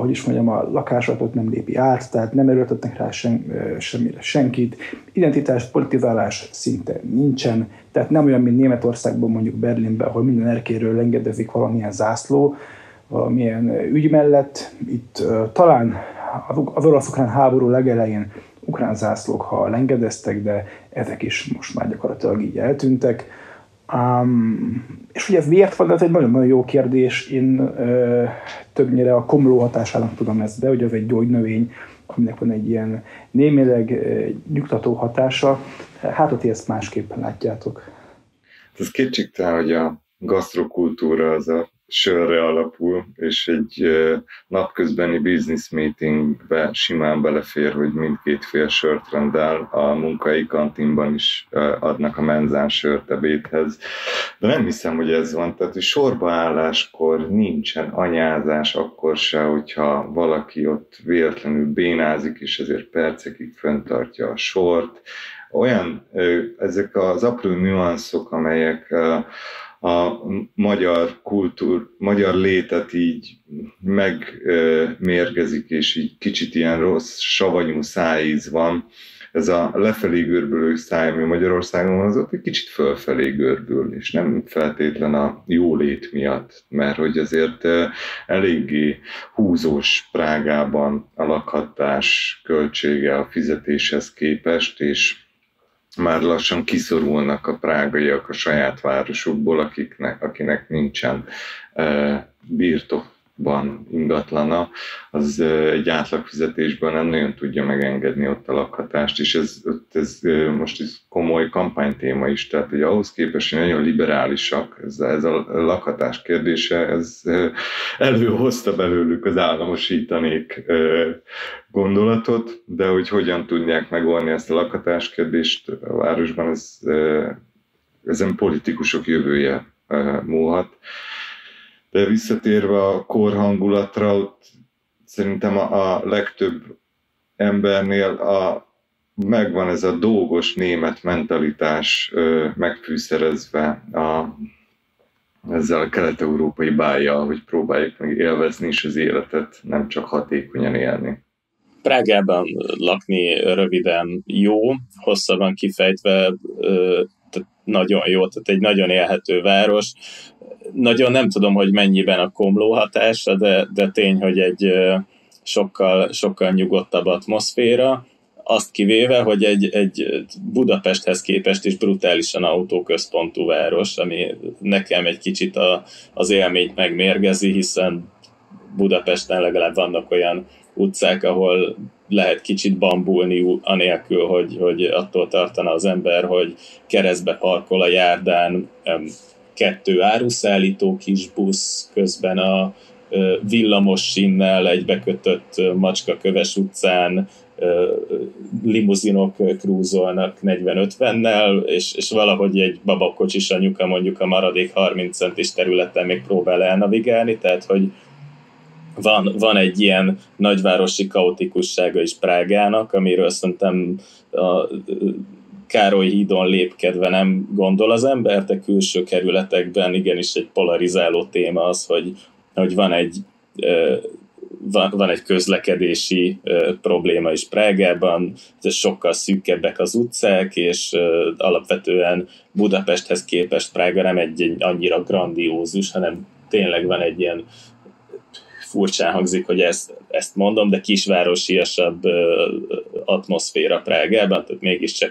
hogy is mondjam, a lakásolatot nem lépi át, tehát nem erőltetnek rá semmire senkit. Identitás, politizálás szinte nincsen, tehát nem olyan, mint Németországban, mondjuk Berlinben, ahol minden erkéről lengedezik valamilyen zászló, valamilyen ügy mellett. Itt talán az orosz-ukrán háború legelején ukrán zászlók, ha lengedeztek, de ezek is most már gyakorlatilag így eltűntek. És ugye miért van, ez egy nagyon-nagyon jó kérdés, én többnyire a komló hatásának tudom ezt be, hogy az egy gyógynövény, aminek van egy ilyen némileg nyugtató hatása. Hát ott ezt másképpen látjátok. Ez kétségtelen, hogy a gasztrokultúra az a sörre alapul, és egy napközbeni business meetingbe simán belefér, hogy mindkét fél sört rendel, a munkai kantinban is adnak a menzán sört ebédhez. De nem hiszem, hogy ez van. Tehát, hogy sorbaálláskor nincsen anyázás, akkor se, hogyha valaki ott véletlenül bénázik, és ezért percekig fenntartja a sort. Olyan, ezek az apró nüanszok, amelyek a magyar létet így megmérgezik, és így kicsit ilyen rossz, savanyú szájíz van, ez a lefelé görbülő száj, ami Magyarországon van, az ott egy kicsit fölfelé görbül, és nem feltétlen a jólét miatt, mert hogy azért eléggé húzós Prágában a lakhatás költsége a fizetéshez képest, és már lassan kiszorulnak a prágaiak a saját városukból, akinek nincsen birtokban ingatlana, az egy átlagfizetésből nem nagyon tudja megengedni ott a lakhatást, és ez most is komoly kampánytéma is, tehát hogy ahhoz képest, hogy nagyon liberálisak, ez a lakhatás kérdése, ez előhozta belőlük az államosítanék gondolatot, de hogy hogyan tudják megoldni ezt a lakhatáskérdést a városban, ezen politikusok jövője múlhat. De visszatérve a korhangulatra, ott szerintem a legtöbb embernél megvan ez a dolgos német mentalitás megfűszerezve ezzel a kelet-európai bájjal, hogy próbáljuk meg élvezni is az életet, nem csak hatékonyan élni. Prágában lakni röviden jó, hosszabban kifejtve nagyon jó, tehát egy nagyon élhető város. Nagyon nem tudom, hogy mennyiben a komló hatása, de tény, hogy egy sokkal, sokkal nyugodtabb atmoszféra, azt kivéve, hogy egy Budapesthez képest is brutálisan autóközpontú város, ami nekem egy kicsit az élményt megmérgezi, hiszen Budapesten legalább vannak olyan utcák, ahol lehet kicsit bambulni anélkül, hogy attól tartana az ember, hogy keresztbe parkol a járdán 2 áruszállító kis busz, közben a villamos sínnel egybekötött Macskaköves utcán limuzinok krúzolnak 40-50-nel, és valahogy egy babakocsis anyuka mondjuk a maradék 30 centis területen még próbál elnavigálni, tehát hogy van egy ilyen nagyvárosi kaotikussága is Prágának, amiről szerintem a Károly hídon lépkedve nem gondol az ember, de külső kerületekben igenis egy polarizáló téma az, hogy van egy közlekedési probléma is Prágában, sokkal szűkebbek az utcák, és alapvetően Budapesthez képest Prága nem egy annyira grandiózus, hanem tényleg van egy ilyen, furcsán hangzik, hogy ezt mondom, de kisvárosiasabb atmoszféra Prágában, tehát mégiscsak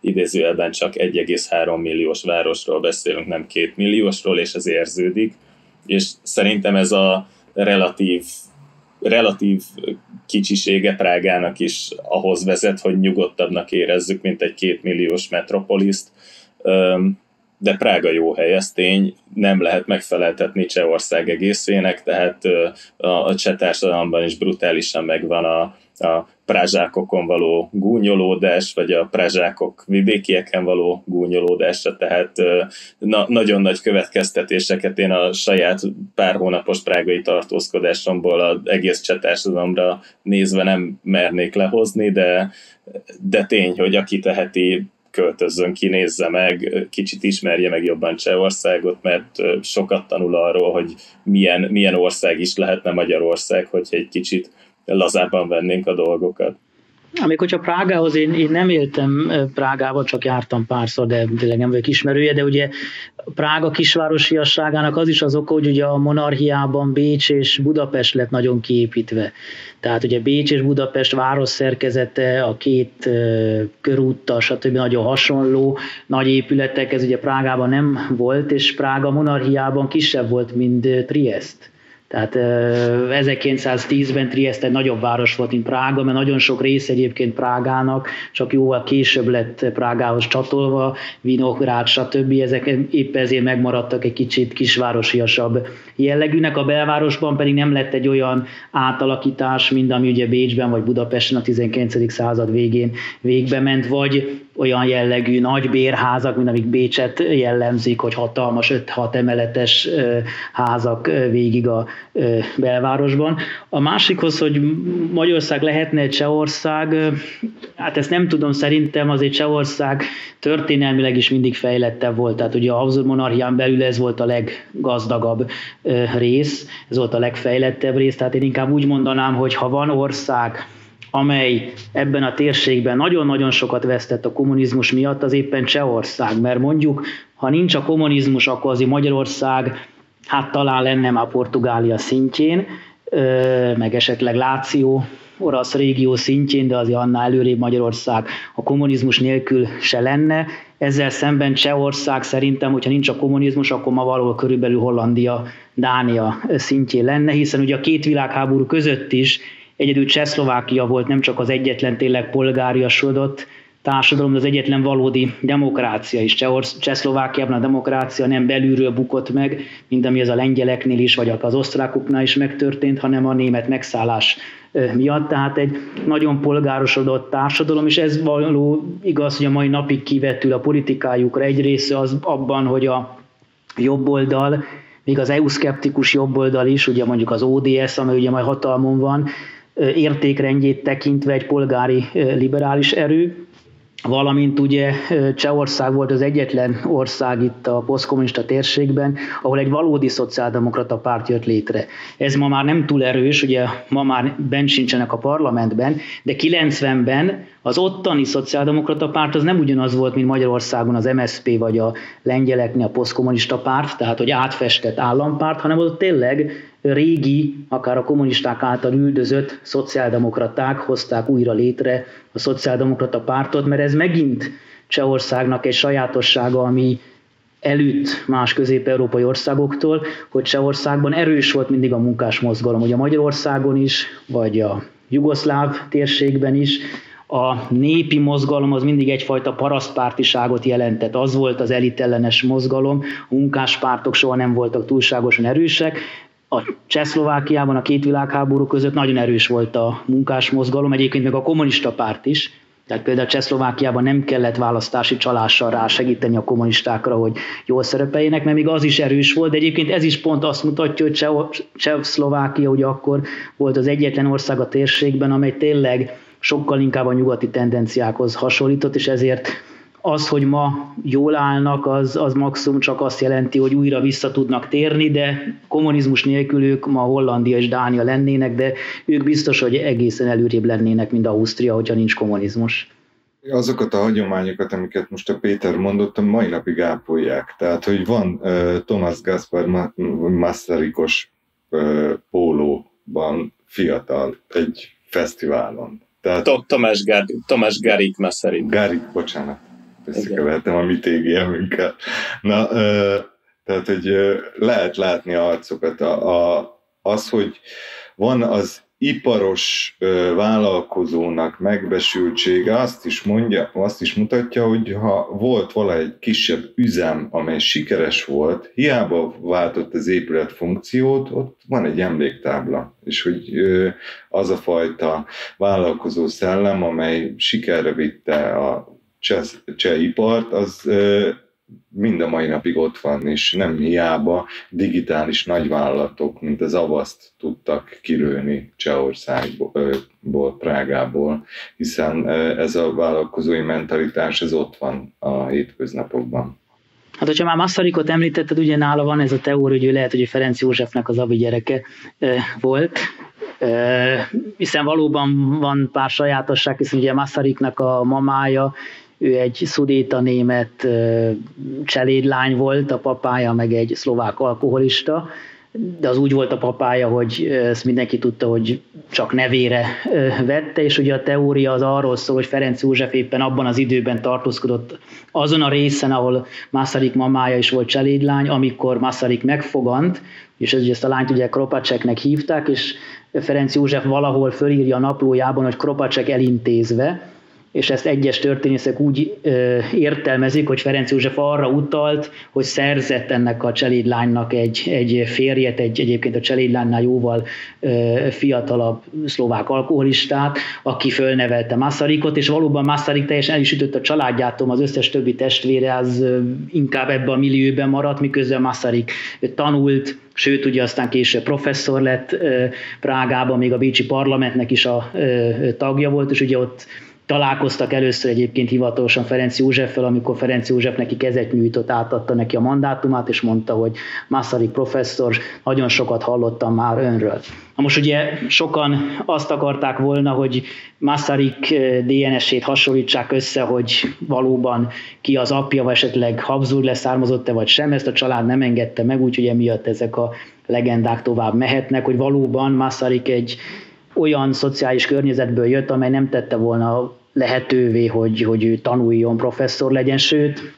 idézőjelben csak 1,3 milliós városról beszélünk, nem 2 milliósról, és ez érződik. És szerintem ez a relatív kicsisége Prágának is ahhoz vezet, hogy nyugodtabbnak érezzük, mint egy 2 milliós metropoliszt. De Prága jó hely, ez tény, nem lehet megfeleltetni Csehország egészének, tehát a cseh társadalomban is brutálisan megvan a prázsákokon való gúnyolódás, vagy a prázsákok vidékieken való gúnyolódása, tehát nagyon nagy következtetéseket én a saját pár hónapos prágai tartózkodásomból az egész cseh társadalomra nézve nem mernék lehozni, de tény, hogy aki teheti, költözzön ki, nézze meg, kicsit ismerje meg jobban Csehországot, mert sokat tanul arról, hogy milyen ország is lehetne Magyarország, hogyha egy kicsit lazábban vennénk a dolgokat. Amikor csak Prágához, én nem éltem Prágában, csak jártam párszor, de tényleg nem vagyok ismerője, de ugye Prága kisvárosiasságának az is az oka, hogy ugye a monarchiában Bécs és Budapest lett nagyon kiépítve. Tehát ugye Bécs és Budapest város szerkezete, a két körúttal, stb. Nagyon hasonló, nagy épületek, ez ugye Prágában nem volt, és Prága monarchiában kisebb volt, mint Triest. Tehát 1910-ben Trieste egy nagyobb város volt, mint Prága, mert nagyon sok rész egyébként Prágának, csak jóval később lett Prágához csatolva, Vinográd, stb. Ezek épp ezért megmaradtak egy kicsit kisvárosiasabb jellegűnek. A belvárosban pedig nem lett egy olyan átalakítás, mint ami ugye Bécsben vagy Budapesten a 19. század végén végbe ment, vagy olyan jellegű nagy bérházak, mint amik Bécset jellemzik, hogy hatalmas 5-6 emeletes házak végig a belvárosban. A másikhoz, hogy Magyarország lehetne egy Csehország, hát ezt nem tudom, szerintem azért Csehország történelmileg is mindig fejlettebb volt. Tehát ugye a Habsburg monarchián belül ez volt a leggazdagabb rész, ez volt a legfejlettebb rész, tehát én inkább úgy mondanám, hogy ha van ország, amely ebben a térségben nagyon-nagyon sokat vesztett a kommunizmus miatt, az éppen Csehország, mert mondjuk, ha nincs a kommunizmus, akkor azért Magyarország, hát talán lenne már Portugália szintjén, meg esetleg Láció, orosz régió szintjén, de azért annál előrébb Magyarország a kommunizmus nélkül se lenne. Ezzel szemben Csehország szerintem, hogyha nincs a kommunizmus, akkor ma valahol körülbelül Hollandia, Dánia szintjén lenne, hiszen ugye a két világháború között is egyedül Csehszlovákia volt nem csak az egyetlen tényleg polgáriasodott társadalom, de az egyetlen valódi demokrácia is. Csehszlovákiában a demokrácia nem belülről bukott meg, mint ami ez a lengyeleknél is, vagy az osztrákoknál is megtörtént, hanem a német megszállás miatt. Tehát egy nagyon polgárosodott társadalom, és ez való igaz, hogy a mai napig kivetül a politikájukra egy része az abban, hogy a jobb oldal, még az EU-szkeptikus jobb oldal is, ugye mondjuk az ODS, amely ugye majd hatalmon van, értékrendjét tekintve egy polgári liberális erő, valamint ugye Csehország volt az egyetlen ország itt a posztkommunista térségben, ahol egy valódi szociáldemokrata párt jött létre. Ez ma már nem túl erős, ugye ma már bent sincsenek a parlamentben, de 90-ben az ottani szociáldemokrata párt az nem ugyanaz volt, mint Magyarországon az MSZP vagy a lengyeleknél a posztkommunista párt, tehát hogy átfestett állampárt, hanem ott tényleg régi, akár a kommunisták által üldözött szociáldemokraták hozták újra létre a szociáldemokrata pártot, mert ez megint Csehországnak egy sajátossága, ami előtt más közép-európai országoktól, hogy Csehországban erős volt mindig a munkásmozgalom, ugye Magyarországon is, vagy a jugoszláv térségben is. A népi mozgalom az mindig egyfajta parasztpártiságot jelentett. Az volt az elitellenes mozgalom, a munkáspártok soha nem voltak túlságosan erősek. A Csehszlovákiában a két világháború között nagyon erős volt a munkásmozgalom, egyébként meg a kommunista párt is. Tehát például Csehszlovákiában nem kellett választási csalással rásegíteni a kommunistákra, hogy jól szerepeljenek, mert még az is erős volt, de egyébként ez is pont azt mutatja, hogy Csehszlovákia ugye akkor volt az egyetlen ország a térségben, amely tényleg sokkal inkább a nyugati tendenciákhoz hasonlított, és ezért az, hogy ma jól állnak, az maximum csak azt jelenti, hogy újra vissza tudnak térni, de kommunizmus nélkül ők ma Hollandia és Dánia lennének, de ők biztos, hogy egészen előrébb lennének, mint Ausztria, hogyha nincs kommunizmus. Azokat a hagyományokat, amiket most a Péter mondott, a mai napig ápolják. Tehát, hogy van Tomáš Garrigue Masarykos pólóban fiatal egy fesztiválon. Tehát... Tomáš Garrigue Masaryk. Garrigue, bocsánat. Összekevertem a mi TGM-ünkkel. Na, tehát, hogy lehet látni arcokat. Az, hogy van az iparos vállalkozónak megbesültsége, azt is mutatja, hogy ha volt valahogy kisebb üzem, amely sikeres volt, hiába váltott az épület funkciót, ott van egy emléktábla. És hogy az a fajta vállalkozó szellem, amely sikerre vitte a cseh ipart, az mind a mai napig ott van, és nem hiába digitális nagyvállalatok, mint az Avast tudtak kilőni Csehországból, Prágából, hiszen ez a vállalkozói mentalitás ez ott van a hétköznapokban. Hát, hogyha már Masarykot említetted, ugye nála van ez a teória, hogy lehet, hogy Ferenc Józsefnek az avigyereke volt, hiszen valóban van pár sajátosság, hiszen ugye Masaryknak a mamája, ő egy szudéta-német cselédlány volt, a papája meg egy szlovák alkoholista, de az úgy volt a papája, hogy ezt mindenki tudta, hogy csak nevére vette, és ugye a teória az arról szól, hogy Ferenc József éppen abban az időben tartózkodott azon a részen, ahol Masaryk mamája is volt cselédlány, amikor Masaryk megfogant, és ez, ugye ezt a lányt ugye Kropacseknek hívták, és Ferenc József valahol fölírja a naplójában, hogy Kropacsek elintézve, és ezt egyes történészek úgy értelmezik, hogy Ferenc József arra utalt, hogy szerzett ennek a cselédlánynak egy férjet, egyébként a cselédlánynál jóval fiatalabb szlovák alkoholistát, aki fölnevelte Masarykot, és valóban Masaryk teljesen el is ütött a családjától, az összes többi testvére az inkább ebben a millióben maradt, miközben Masaryk tanult, sőt, ugye aztán később professzor lett Prágában, még a bécsi parlamentnek is a tagja volt, és ugye ott Találkoztak először egyébként hivatalosan Ferenc Józseffel, amikor Ferenc József neki kezet nyújtott, átadta neki a mandátumát, és mondta, hogy Masaryk professzor, nagyon sokat hallottam már önről. Na most ugye sokan azt akarták volna, hogy Masaryk DNS-ét hasonlítsák össze, hogy valóban ki az apja, vagy esetleg Habsburg leszármazott-e, vagy sem, ezt a család nem engedte meg, úgyhogy emiatt ezek a legendák tovább mehetnek, hogy valóban Masaryk egy olyan szociális környezetből jött, amely nem tette volna lehetővé, hogy ő tanuljon, professzor legyen, sőt,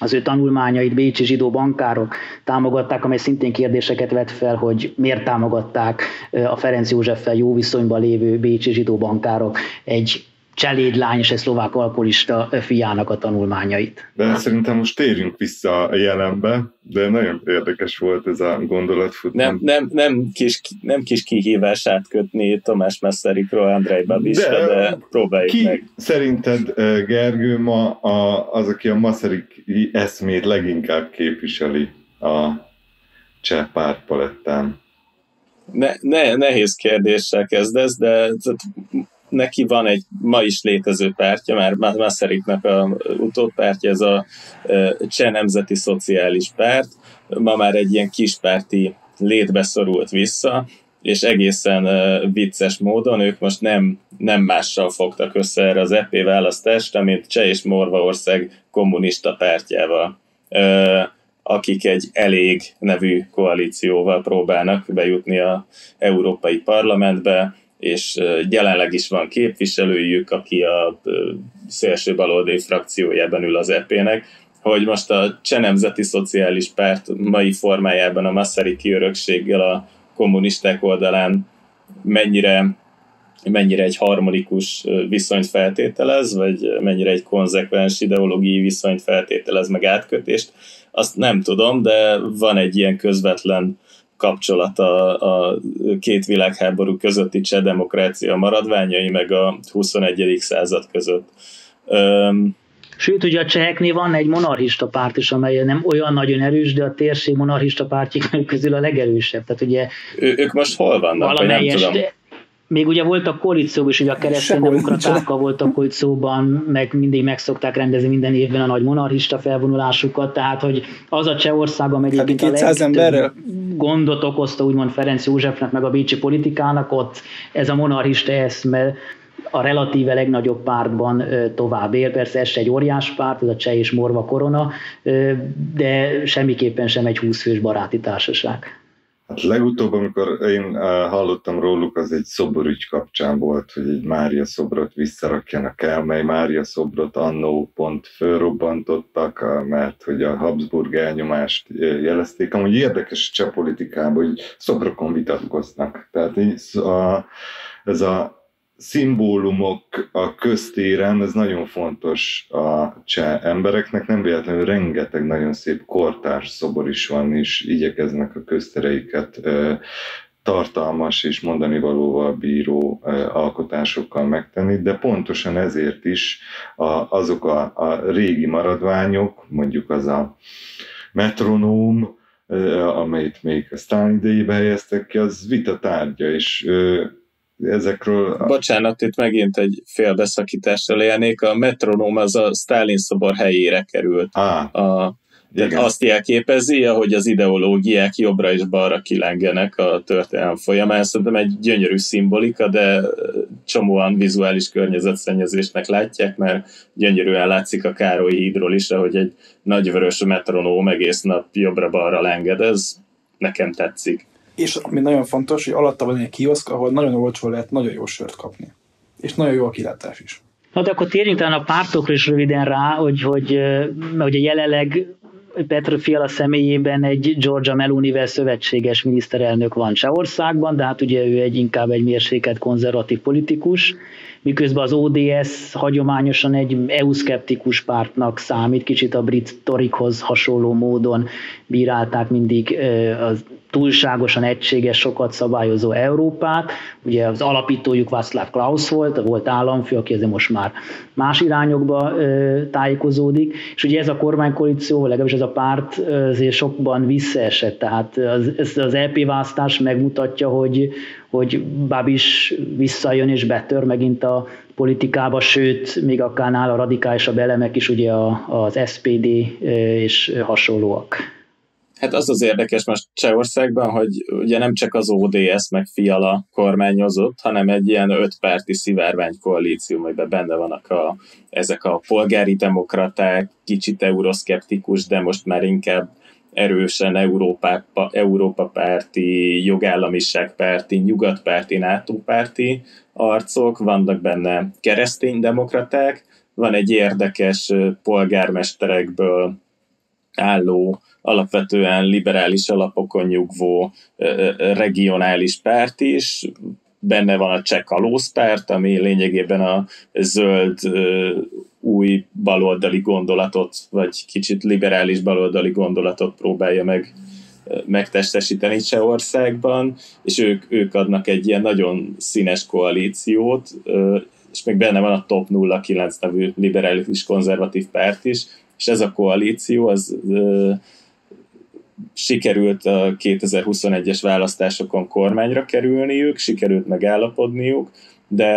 az ő tanulmányait bécsi zsidó bankárok támogatták, amely szintén kérdéseket vett fel, hogy miért támogatták a Ferenc Józseffel jó viszonyban lévő bécsi zsidó bankárok egy cselédlány és egy szlovák alkoholista fiának a tanulmányait. De szerintem most térjünk vissza a jelenbe, de nagyon érdekes volt ez a gondolatfutball. Nem kis kihívását kötni Tomáš Masarykról Andrej Babisra, de próbáljuk ki meg. Szerinted, Gergő, ma az, aki a Masaryk eszmét leginkább képviseli a cseh pártpalettán? Nehéz kérdéssel kezdesz, de neki van egy ma is létező pártja, már Masaryknak a utópártja, ez a Cseh Nemzeti Szociális Párt. Ma már egy ilyen kispárti létbe szorult vissza, és egészen vicces módon ők most nem mással fogtak össze erre az EP választásra, mint Cseh és Morvaország kommunista pártjával, akik egy Elég nevű koalícióval próbálnak bejutni az Európai Parlamentbe, és jelenleg is van képviselőjük, aki a szélső baloldali frakciójában ül az EP-nek, hogy most a Cseh Nemzeti Szociális Párt mai formájában a Masaryki örökséggel a kommunisták oldalán mennyire egy harmonikus viszonyt feltételez, vagy mennyire egy konzekvens ideológiai viszonyt feltételez, meg átkötést, azt nem tudom, de van egy ilyen közvetlen kapcsolat a két világháború közötti cseh demokrácia maradványai, meg a 21. század között. Sőt, ugye a cseheknél van egy monarchista párt is, amely nem olyan nagyon erős, de a térség monarchista pártjai közül a legerősebb. Tehát ugye ők most hol vannak? Nem tudom. Még ugye voltak koalícióban is, ugye a kereszténydemokratákkal voltak koalícióban, meg mindig meg szokták rendezni minden évben a nagy monarchista felvonulásukat, tehát hogy az a Csehország, amely egyébként a legtöbb gondot okozta úgymond Ferenc Józsefnek, meg a bécsi politikának, ott ez a monarchista eszme a relatíve legnagyobb pártban tovább él. Persze ez se egy óriás párt, ez a Cseh és Morva Korona, de semmiképpen sem egy 20 fős baráti társaság. Hát legutóbb, amikor én hallottam róluk, az egy szoborügy kapcsán volt, hogy egy Mária szobrot visszarakjanak el, mely Mária szobrot annó pont fölrobbantottak, mert hogy a Habsburg elnyomást jelezték. Amúgy érdekes a cseh politikában, hogy szobrokon vitatkoznak. Tehát ez a szimbólumok a köztéren, ez nagyon fontos a cseh embereknek, nem véletlenül rengeteg nagyon szép kortárs szobor is van, és igyekeznek a köztereiket tartalmas és mondani valóval bíró alkotásokkal megtenni, de pontosan ezért is azok a régi maradványok, mondjuk az a metronóm, amelyet még a Sztálin idejében helyeztek ki, az vita tárgya, és ezekről... Bocsánat, itt megint egy félbeszakításra élnék. A metronóm az a Sztálin szobor helyére került. Tehát azt jelképezi, ahogy az ideológiák jobbra és balra kilengenek a történelem folyamán. Szerintem egy gyönyörű szimbolika, de csomóan vizuális környezetszennyezésnek látják, mert gyönyörűen látszik a Károlyi hídról is, ahogy egy nagyvörös metronóm egész nap jobbra-balra lenged. Ez nekem tetszik. És ami nagyon fontos, hogy alatta van egy kioszk, ahol nagyon olcsó lehet nagyon jó sört kapni. És nagyon jó a kilátás is. Na de akkor térjünk talán a pártokra is röviden rá, hogy a jelenleg Petr Fiala személyében egy Giorgia Melonivel szövetséges miniszterelnök van Csehországban, de hát ugye ő inkább egy mérsékelt konzervatív politikus, miközben az ODS hagyományosan egy EU-szkeptikus pártnak számít, kicsit a brit torikhoz hasonló módon bírálták mindig az túlságosan egységes, sokat szabályozó Európát. Ugye az alapítójuk Václav Klaus volt államfő, aki azért most már más irányokba tájékozódik, és ugye ez a kormánykoalíció, legalábbis ez a párt azért sokban visszaesett, tehát az EP választás megmutatja, hogy Babiš visszajön és betör megint a politikába, sőt, még akár nála radikálisabb elemek is ugye az SPD és hasonlóak. Hát az az érdekes most Csehországban, hogy ugye nem csak az ODS meg Fiala kormányozott, hanem egy ilyen ötpárti szivárványkoalíció, amiben benne vannak ezek a polgári demokraták, kicsit euroszkeptikus, de most már inkább erősen Európa-párti, jogállamiságpárti, nyugatpárti, NATO-párti arcok, vannak benne kereszténydemokraták, van egy érdekes polgármesterekből álló, alapvetően liberális alapokon nyugvó regionális párt is, benne van a Cseh Kalózpárt, ami lényegében a zöld új baloldali gondolatot, vagy kicsit liberális baloldali gondolatot próbálja megtestesíteni Csehországban, és ők adnak egy ilyen nagyon színes koalíciót, és még benne van a Top 09 nevű liberális konzervatív párt is, és ez a koalíció az sikerült a 2021-es választásokon kormányra kerülniük, sikerült megállapodniuk, de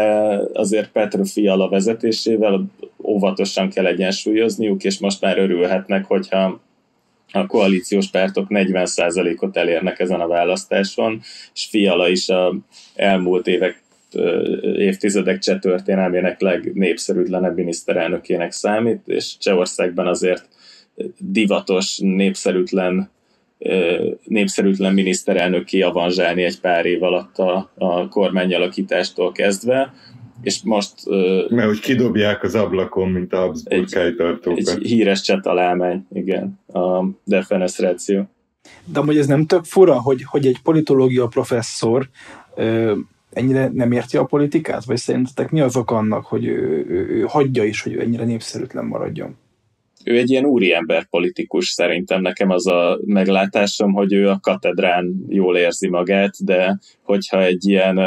azért Petr Fiala vezetésével óvatosan kell egyensúlyozniuk, és most már örülhetnek, hogyha a koalíciós pártok 40%-ot elérnek ezen a választáson, és Fiala is az elmúlt évtizedek cseh történelmének legnépszerűtlenebb miniszterelnökének számít, és Csehországban azért divatos, népszerűtlen miniszterelnöki avanzsálni egy pár év alatt a kormányalakítástól kezdve, és most... Mert hogy kidobják az ablakon, mint a Habsburg helytartókat. Egy híres cseh találmány, igen, a defenestráció. De amúgy ez nem több fura, hogy egy politológia professzor ennyire nem érti a politikát? Vagy szerintetek mi az ok annak, hogy ő hagyja is, hogy ő ennyire népszerűtlen maradjon? Ő egy ilyen úriember politikus, szerintem nekem az a meglátásom, hogy ő a katedrán jól érzi magát, de hogyha egy ilyen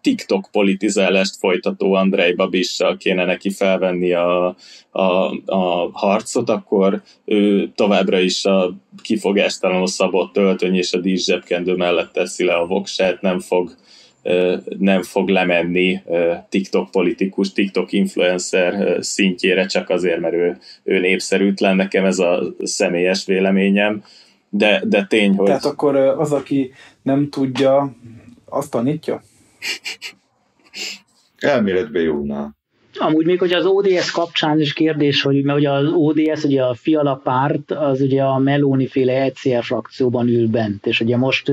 TikTok politizálást folytató Andrej Babissal kéne neki felvenni a harcot, akkor ő továbbra is a kifogástalanul szabott öltöny és a díszsebkendő mellett teszi le a voksát, nem fog lemenni TikTok politikus, TikTok influencer szintjére csak azért, mert ő népszerűtlen, nekem ez a személyes véleményem, de tény, hogy... Tehát akkor az, aki nem tudja, azt tanítja? Elméletben jónál. Amúgy még, hogy az ODS kapcsán is kérdés, hogy mert ugye az ODS, ugye a Fiala párt, az ugye a Meloni féle ECR frakcióban ül bent, és ugye most...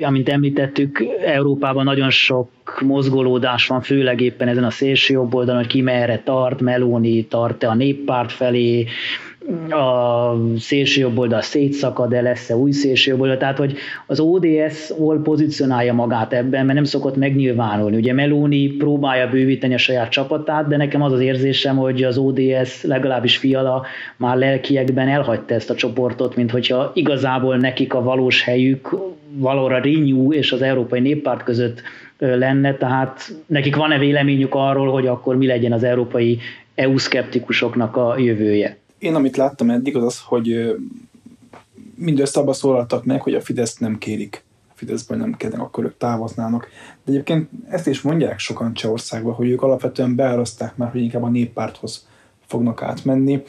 Amint említettük, Európában nagyon sok mozgolódás van, főleg éppen ezen a szélső jobb oldalon, hogy ki merre tart, Meloni tart-e a néppárt felé, a szélső jobb oldal szétszakad, de lesz-e új szélső jobb oldal. Tehát, hogy az ODS hol pozícionálja magát ebben, mert nem szokott megnyilvánulni. Ugye Meloni próbálja bővíteni a saját csapatát, de nekem az az érzésem, hogy az ODS, legalábbis Fiala már lelkiekben elhagyta ezt a csoportot, mint hogyha igazából nekik a valós helyük valóra Renew és az Európai Néppárt között lenne, tehát nekik van-e véleményük arról, hogy akkor mi legyen az európai EU-szkeptikusoknak a jövője? Én amit láttam eddig az, hogy mindössze abba szólaltak meg, hogy a Fideszt nem kérik. A Fideszben nem kérnek, akkor ők távoznának. De egyébként ezt is mondják sokan Csehországban, hogy ők alapvetően beáraszták már, hogy inkább a néppárthoz fognak átmenni.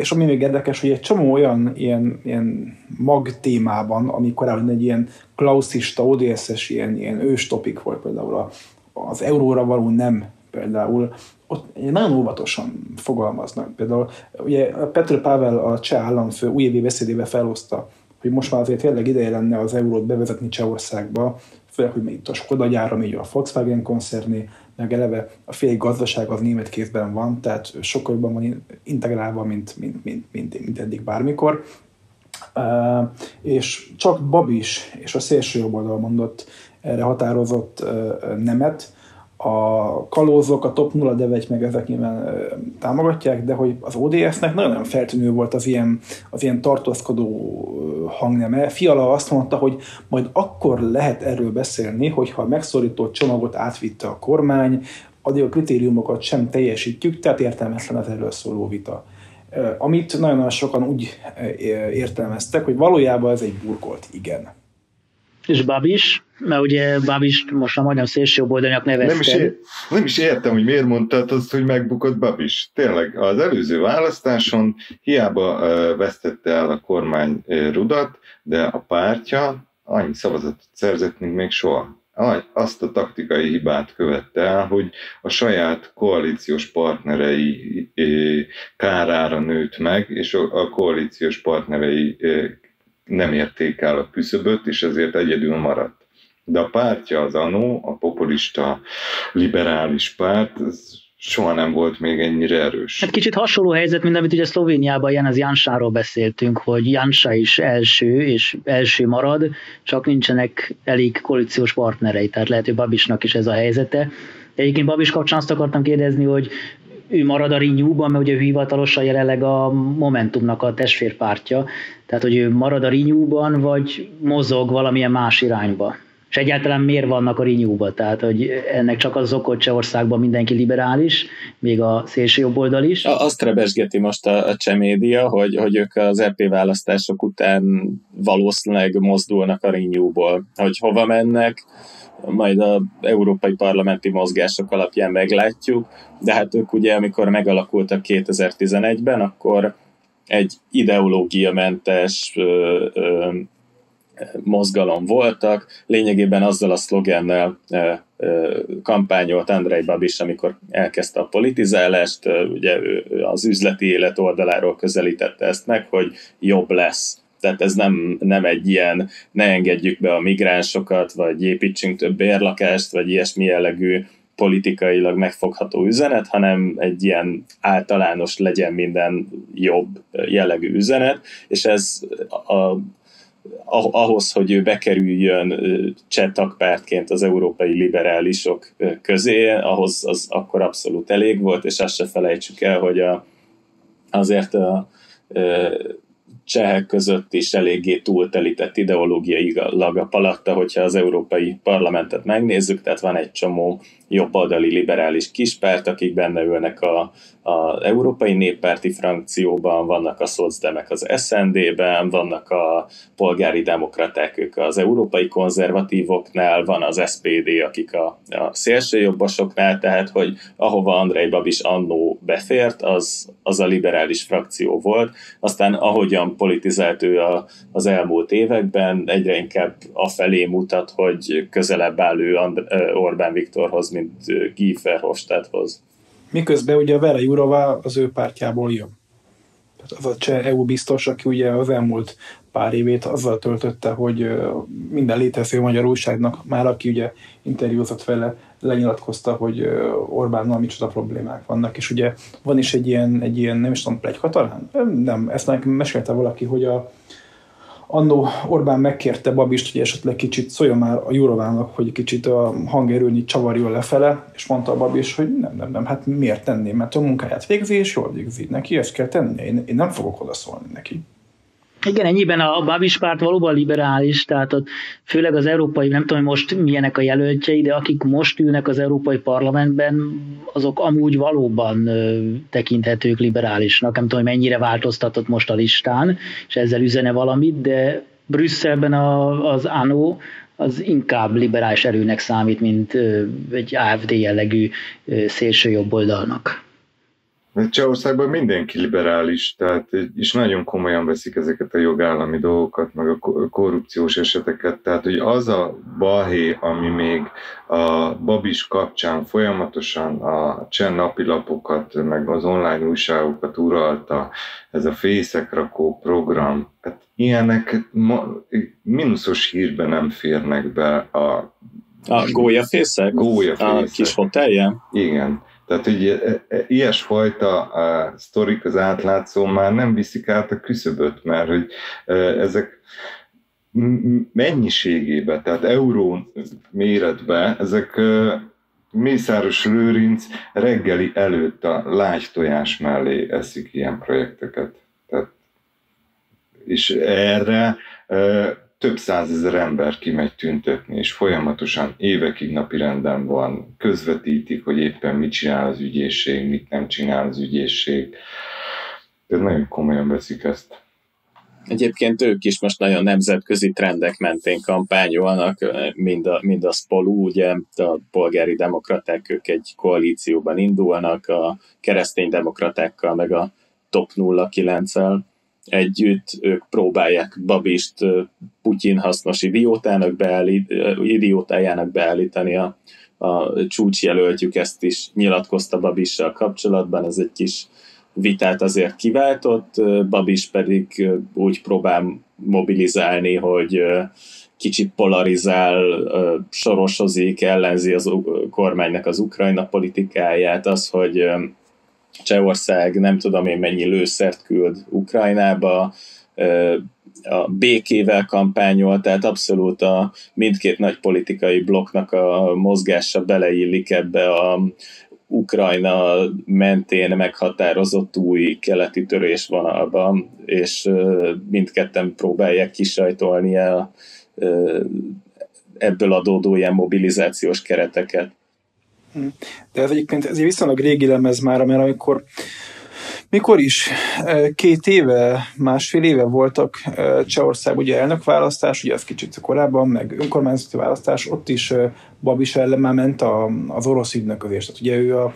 És ami még érdekes, hogy egy csomó olyan ilyen mag témában, ami korábban egy ilyen klauszista, ODS-es ilyen őstopik volt, például az euróra való nem például, ott nagyon óvatosan fogalmaznak. Például ugye Petr Pavel, a cseh államfő újévi beszédébe feloszta, hogy most már azért tényleg ideje lenne az eurót bevezetni Csehországba, főleg, hogy még itt a Skoda gyára, még a Volkswagen koncerné, meg eleve a fél gazdaság az német kézben van, tehát sokkal jobban van integrálva, mint eddig bármikor. És csak Babis és a szélső jobb oldal mondott erre határozott nemet. A kalózok, a Top 09 meg ezek nyilván támogatják, de hogy az ODS-nek nagyon-nagyon feltűnő volt az ilyen tartózkodó hangneme. Fiala azt mondta, hogy majd akkor lehet erről beszélni, hogyha a megszorító csomagot átvitte a kormány, addig a kritériumokat sem teljesítjük, tehát értelmetlen az erről szóló vita. Amit nagyon-nagyon sokan úgy értelmeztek, hogy valójában ez egy burkolt igen. És Babiš, mert ugye Babist most már majdnem szélsőjobboldalnak nevezték. Nem is értem, hogy miért mondtad azt, hogy megbukott Babiš. Tényleg az előző választáson hiába vesztette el a kormány rudat, de a pártja annyi szavazatot szerzett, mint még soha. Azt a taktikai hibát követte el, hogy a saját koalíciós partnerei kárára nőtt meg, és a koalíciós partnerei nem érték el a küszöböt, és ezért egyedül maradt. De a pártja az anno, a populista, liberális párt, ez soha nem volt még ennyire erős. Hát kicsit hasonló helyzet, mint amit ugye Szlovéniában az Jansáról beszéltünk, hogy Jansa is első, és első marad, csak nincsenek elég koalíciós partnerei, tehát lehet, hogy Babisnak is ez a helyzete. Egyébként Babiš kapcsán azt akartam kérdezni, hogy ő marad a Rinyúban, mert ugye hivatalosan jelenleg a Momentumnak a testvérpártja, tehát hogy ő marad a Rinyúban, vagy mozog valamilyen más irányba. És egyáltalán miért vannak a Rinyúban? Tehát, hogy ennek csak az okot Csehországban mindenki liberális, még a szélső jobboldal is. Azt rebesgeti most a cseh média, hogy ők az EP választások után valószínűleg mozdulnak a Rinyúból. Hogy hova mennek, majd az európai parlamenti mozgások alapján meglátjuk, de hát ők ugye, amikor megalakultak 2011-ben, akkor egy ideológiamentes mozgalom voltak, lényegében azzal a szlogennel kampányolt Andrej Babiš, amikor elkezdte a politizálást, ugye az üzleti élet oldaláról közelítette ezt meg, hogy jobb lesz. Tehát ez nem egy ilyen, ne engedjük be a migránsokat, vagy építsünk több bérlakást, vagy ilyesmi jellegű politikailag megfogható üzenet, hanem egy ilyen általános legyen minden jobb jellegű üzenet, és ez ahhoz, hogy ő bekerüljön cseh tagpártként az európai liberálisok közé, ahhoz az akkor abszolút elég volt, és azt se felejtsük el, hogy azért a csehek között is eléggé túltelített ideológiailag a palatta, hogyha az európai parlamentet megnézzük, tehát van egy csomó jobboldali liberális kispárt, akik benne ülnek az európai néppárti frakcióban, vannak a szocdemek az SZND-ben, vannak a polgári demokraták, ők az európai konzervatívoknál, van az SPD, akik a szélsőjobbosoknál, tehát hogy ahova Andrej Babiš annó befért, az a liberális frakció volt, aztán ahogyan politizált ő az elmúlt években, egyre inkább afelé mutat, hogy közelebb áll ő Orbán Viktorhoz, mint Guy Verhofstadthoz. Miközben ugye a Vera Jourová az ő pártjából jön. Az a cseh EU biztos, aki ugye az elmúlt pár évét azzal töltötte, hogy minden létező magyar újságnak, már aki ugye interjúzott vele, lenyilatkozta, hogy Orbánnal micsoda problémák vannak. És ugye van is egy ilyen nem is tudom, pletyka talán? Nem, ezt nekem mesélte valaki, hogy annó Orbán megkérte Babist, hogy esetleg kicsit szóljon már a Jourovának, hogy kicsit a hangerőnyit csavarjon lefele, és mondta a Babiš, hogy nem, hát miért tenném, mert a munkáját végzi, és jól végzi. Neki ezt kell tenni, én nem fogok odaszólni neki. Igen, ennyiben a Babiš párt valóban liberális, tehát ott főleg az európai, nem tudom, most milyenek a jelöltjei, de akik most ülnek az európai parlamentben, azok amúgy valóban tekinthetők liberálisnak. Nem tudom, mennyire változtatott most a listán, és ezzel üzene valamit, de Brüsszelben az ANO az inkább liberális erőnek számít, mint egy AfD jellegű szélsőjobboldalnak. Csehországban mindenki liberális, tehát és nagyon komolyan veszik ezeket a jogállami dolgokat, meg a korrupciós eseteket, tehát hogy az a balhé, ami még a Babiš kapcsán folyamatosan a cseh napilapokat, meg az online újságokat uralta, ez a fészekrakó program, hát ilyenek mínuszos hírben nem férnek be a gólyafészek? Gólyafészek. A kis hotelje? Igen. Tehát, hogy ilyesfajta sztorik az átlátszó már nem viszik át a küszöböt, mert hogy ezek mennyiségében, tehát euró méretben, ezek Mészáros Lőrinc reggeli előtt a lágy tojás mellé eszik ilyen projekteket. Tehát, és erre több százezer ember kimegy tüntetni, és folyamatosan évekig napirenden van, közvetítik, hogy éppen mit csinál az ügyészség, mit nem csinál az ügyészség. De nagyon komolyan veszik ezt. Egyébként ők is most nagyon nemzetközi trendek mentén kampányolnak, mind a SPOLU, ugye a polgári demokraták, ők egy koalícióban indulnak, a keresztény demokratákkal, meg a TOP 09-el együtt, ők próbálják Babist Putyin hasznos idiótájának beállítani a csúcsjelöltjük, ezt is nyilatkozta Babissal kapcsolatban, ez egy kis vitát azért kiváltott, Babiš pedig úgy próbál mobilizálni, hogy kicsit polarizál, sorosozik, ellenzi az kormánynak az Ukrajna politikáját, az, hogy Csehország nem tudom én mennyi lőszert küld Ukrajnába, a békével kampányol, tehát abszolút a mindkét nagy politikai blokknak a mozgása beleillik ebbe a Ukrajna mentén meghatározott új keleti törésvonalban, és mindketten próbálják kisajtolni ebből adódó ilyen mobilizációs kereteket. De ez egyébként ez egy viszonylag régi lemez már, mert mikor is? 2 éve, másfél éve voltak Csehország ugye elnökválasztás, ugye az kicsit korábban, meg önkormányzati választás, ott is Babiš ellen már ment az orosz ügynöközés. Tehát ugye ő a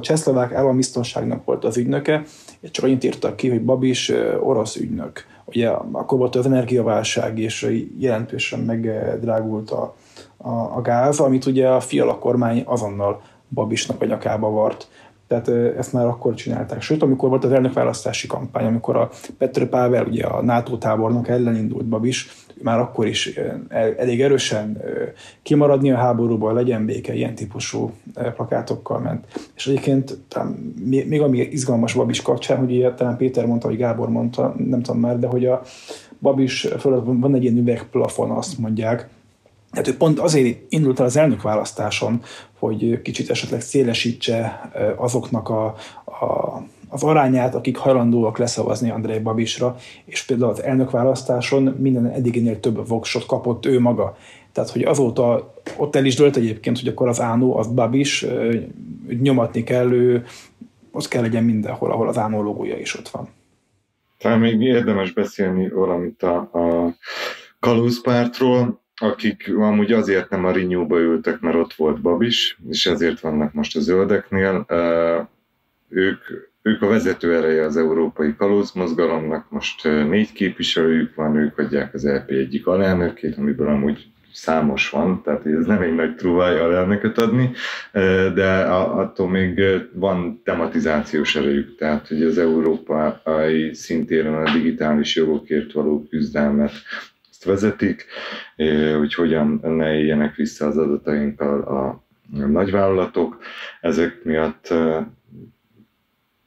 csehszlovák állambiztonságnak volt az ügynöke, és csak annyit írtak ki, hogy Babiš orosz ügynök. Ugye akkor volt az energiaválság, és jelentősen megdrágult a gáz, amit ugye a Fiala kormány azonnal Babisnak a nyakába vart. Tehát ezt már akkor csinálták. Sőt, amikor volt az elnökválasztási kampány, amikor a Petr Pavel, ugye a NATO tábornok ellen indult Babiš, már akkor is elég erősen kimaradni a háborúból, legyen béke, ilyen típusú plakátokkal ment. És egyébként talán még ami izgalmas Babiš kapcsán, hogy ugye, talán Péter mondta, vagy Gábor mondta, nem tudom már, de hogy a Babiš fölött van egy ilyen üvegplafon, azt mondják. Tehát ő pont azért indult el az elnökválasztáson, hogy kicsit esetleg szélesítse azoknak az arányát, akik hajlandóak leszavazni Andrej Babišra, és például az elnökválasztáson minden eddiginél több voksot kapott ő maga. Tehát, hogy azóta ott el is dölt egyébként, hogy akkor az ÁNO, az Babiš, nyomatni kell, ott kell legyen mindenhol, ahol az ÁNO logója is ott van. Talán még érdemes beszélni valamit a kalózpártról, akik amúgy azért nem a Rinyóba ültek, mert ott volt Babiš, és ezért vannak most a zöldeknél. Ők a vezető ereje az európai kalózmozgalomnak, most 4 képviselőjük van, ők adják az LP egyik alelnökét, amiből amúgy számos van, tehát ez nem egy nagy trúváj alelnököt adni, de attól még van tematizációs erejük, tehát hogy az európai szintéren a digitális jogokért való küzdelmet vezetik, hogy hogyan ne éljenek vissza az adatainkkal a nagyvállalatok. Ezek miatt,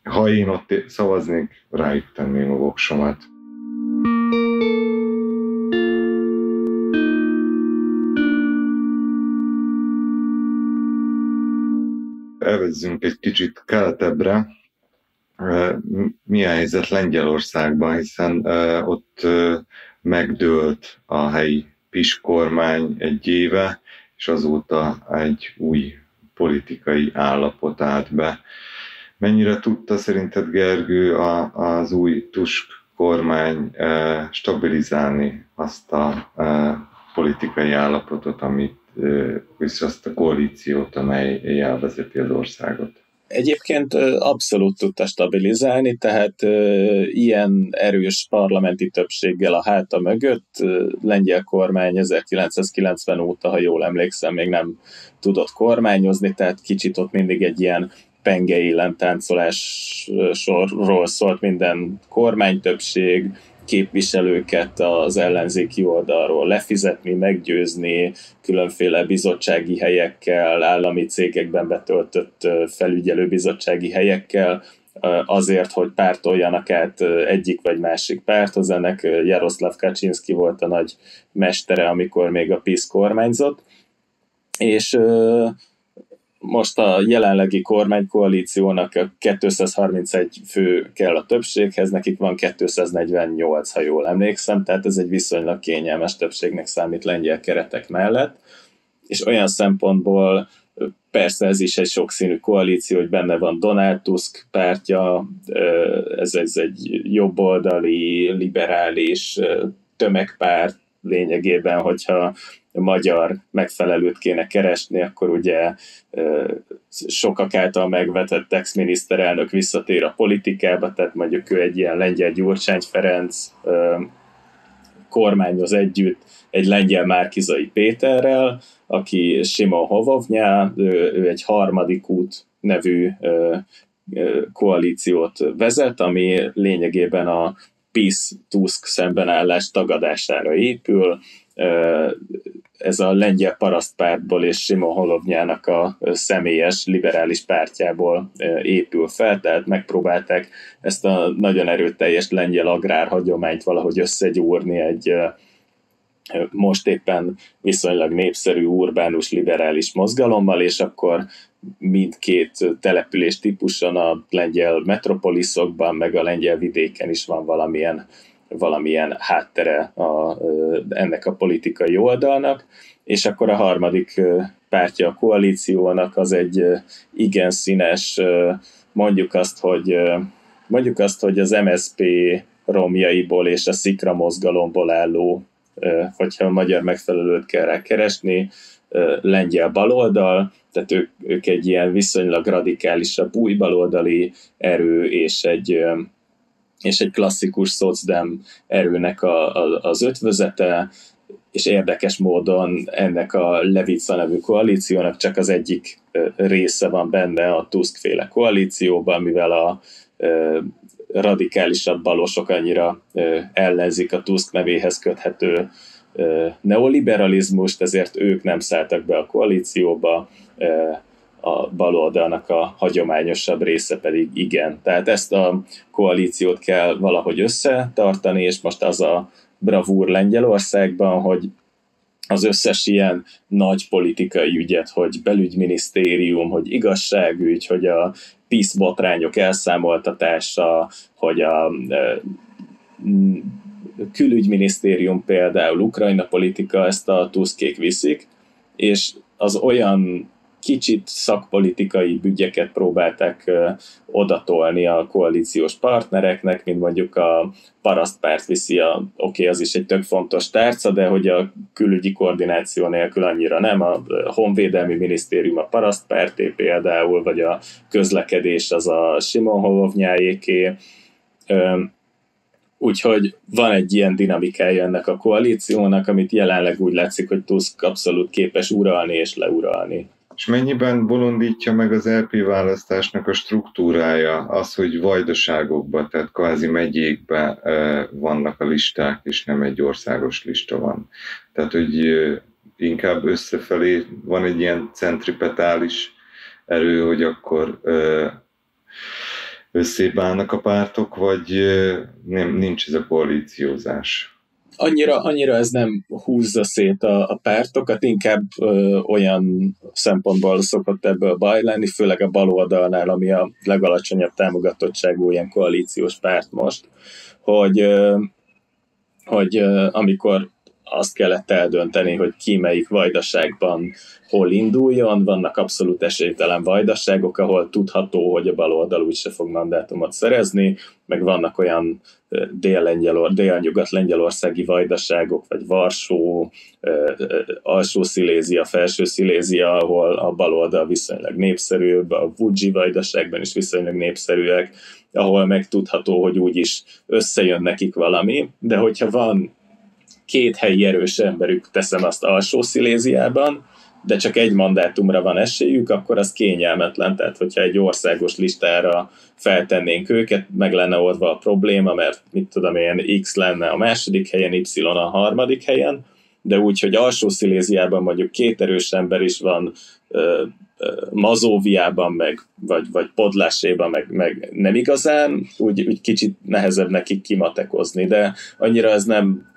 ha én ott szavaznék, rájuk tenném a voksomat. Elvezzünk egy kicsit keletebbre. Mi a helyzet Lengyelországban, hiszen ott megdőlt a helyi PiS kormány egy éve, és azóta egy új politikai állapot állt be. Mennyire tudta szerinted, Gergő, az új Tusk kormány stabilizálni azt a politikai állapotot, és azt a koalíciót, amely elvezeti az országot? Egyébként abszolút tudta stabilizálni, tehát ilyen erős parlamenti többséggel a háta mögött lengyel kormány 1990 óta, ha jól emlékszem, még nem tudott kormányozni, tehát kicsit ott mindig egy ilyen penge élen táncolásról szólt minden kormánytöbbség, képviselőket az ellenzéki oldalról lefizetni, meggyőzni, különféle bizottsági helyekkel, állami cégekben betöltött felügyelőbizottsági helyekkel, azért, hogy pártoljanak át egyik vagy másik párthoz. Ennek Jarosław Kaczyński volt a nagy mestere, amikor még a PiS kormányzott, és most a jelenlegi kormánykoalíciónak 231 fő kell a többséghez, nekik van 248, ha jól emlékszem, tehát ez egy viszonylag kényelmes többségnek számít lengyel keretek mellett, és olyan szempontból Persze ez is egy sokszínű koalíció, hogy benne van Donald Tusk pártja, ez egy jobboldali, liberális tömegpárt lényegében, hogyha magyar megfelelőt kéne keresni, akkor ugye sokak által megvetett ex-miniszterelnök visszatér a politikába, tehát mondjuk ő egy ilyen lengyel Gyurcsány Ferenc kormányoz együtt egy lengyel Márkizai Péterrel, aki Szymon Hołownia, ő egy harmadik út nevű koalíciót vezet, ami lényegében a PiS-Tusk szembenállás tagadására épül. Ez a lengyel parasztpártból és Szymon Hołowniának a személyes liberális pártjából épül fel, tehát megpróbálták ezt a nagyon erőteljes lengyel agrárhagyományt valahogy összegyúrni egy most éppen viszonylag népszerű urbánus liberális mozgalommal, és akkor mindkét település típuson a lengyel metropoliszokban, meg a lengyel vidéken is van valamilyen háttere ennek a politikai oldalnak, és akkor a harmadik pártja a koalíciónak az egy igen színes, mondjuk azt, hogy az MSZP romjaiból és a Szikra mozgalomból álló, hogyha a magyar megfelelőt kell rá keresni, lengyel baloldal, tehát ők egy ilyen viszonylag radikálisabb új baloldali erő és egy klasszikus szocdem erőnek az ötvözete, és érdekes módon ennek a Levica nevű koalíciónak csak az egyik része van benne a Tusk-féle koalícióban, mivel a radikálisabb balosok annyira ellenzik a Tusk nevéhez köthető neoliberalizmust, ezért ők nem szálltak be a koalícióba, a baloldalnak a hagyományosabb része pedig igen. Tehát ezt a koalíciót kell valahogy összetartani, és most az a bravúr Lengyelországban, hogy az összes ilyen nagy politikai ügyet, hogy belügyminisztérium, hogy igazságügy, hogy a PiS botrányok elszámoltatása, hogy a külügyminisztérium például Ukrajna politika, ezt a Tuskék viszik, és az olyan kicsit szakpolitikai ügyeket próbálták odatolni a koalíciós partnereknek, mint mondjuk a parasztpárt viszi, az is egy tök fontos tárca, de hogy a külügyi koordináció nélkül annyira nem, a honvédelmi minisztérium a parasztpárté például, vagy a közlekedés az a Szymon Hołowniáéké. Úgyhogy van egy ilyen dinamikája ennek a koalíciónak, amit jelenleg úgy látszik, hogy Tusk abszolút képes uralni és leuralni. És mennyiben bolondítja meg az LP választásnak a struktúrája az, hogy vajdaságokban, tehát kvázi megyékben vannak a listák, és nem egy országos lista van. Tehát, hogy inkább összefelé van egy ilyen centripetális erő, hogy akkor összébb állnak a pártok, vagy nem, nincs ez a koalíciózás? Annyira ez nem húzza szét a pártokat, inkább olyan szempontból szokott ebből baj lenni, főleg a baloldalnál, ami a legalacsonyabb támogatottságú ilyen koalíciós párt most, hogy amikor azt kellett eldönteni, hogy ki melyik vajdaságban hol induljon, vannak abszolút esélytelen vajdaságok, ahol tudható, hogy a baloldal úgyse fog mandátumot szerezni, meg vannak olyan délnyugat-lengyelországi vajdaságok, vagy Varsó, Alsó-Szilézia, Felső-Szilézia, ahol a baloldal viszonylag népszerűbb, a Vudzsi vajdaságban is viszonylag népszerűek, ahol meg tudható, hogy úgyis összejön nekik valami, de hogyha van két helyi erős emberük, teszem azt Alsó-Sziléziában, de csak egy mandátumra van esélyük, akkor az kényelmetlen, tehát hogyha egy országos listára feltennénk őket, meg lenne oldva a probléma, mert mit tudom én, X lenne a második helyen, Y a harmadik helyen, de úgy, hogy Alsó-Sziléziában mondjuk két erős ember is van, Mazóviában, vagy Podláséban, meg nem igazán, úgy kicsit nehezebb nekik kimatekozni, de annyira ez nem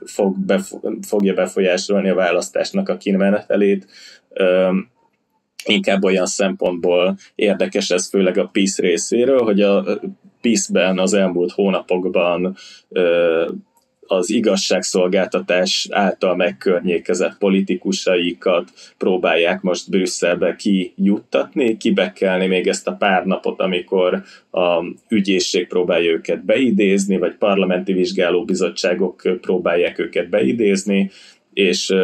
fogja befolyásolni a választásnak a kimenetelét. Inkább olyan szempontból érdekes ez főleg a PiS részéről, hogy a PiS-ben az elmúlt hónapokban az igazságszolgáltatás által megkörnyékezett politikusaikat próbálják most Brüsszelbe kijuttatni, kibekkelni még ezt a pár napot, amikor a ügyészség próbálja őket beidézni, vagy parlamenti vizsgálóbizottságok próbálják őket beidézni, és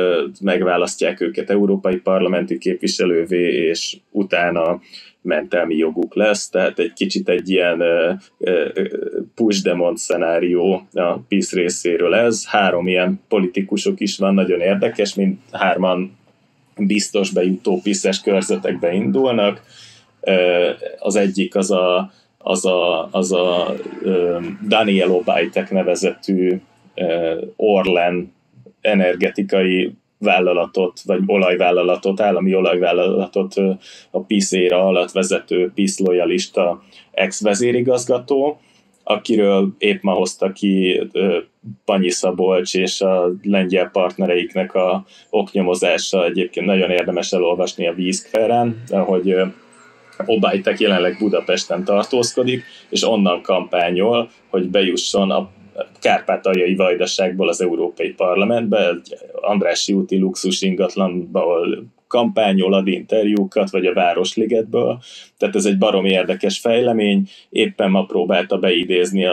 megválasztják őket európai parlamenti képviselővé, és utána mentelmi joguk lesz, tehát egy kicsit egy ilyen push-demont szenárió a PiS részéről ez. 3 ilyen politikusok is van, nagyon érdekes, mind 3-an biztos bejutó PiS-es körzetekbe indulnak. Az egyik az a Daniel Obajtek nevezetű Orlen energetikai vállalatot, vagy olajvállalatot, állami olajvállalatot a PiS éra alatt vezető PiS lojalista ex-vezérigazgató, akiről épp ma hozta ki Panyi Szabolcs és a lengyel partnereiknek a oknyomozása. Egyébként nagyon érdemes elolvasni a Vízkferen, ahogy Obajtek jelenleg Budapesten tartózkodik, és onnan kampányol, hogy bejusson a kárpátaljai vajdaságból az Európai Parlamentbe, egy Andrássy úti luxus ingatlanból kampányol, ad interjúkat, vagy a Városligetből. Tehát ez egy baromi érdekes fejlemény. Éppen ma próbálta beidézni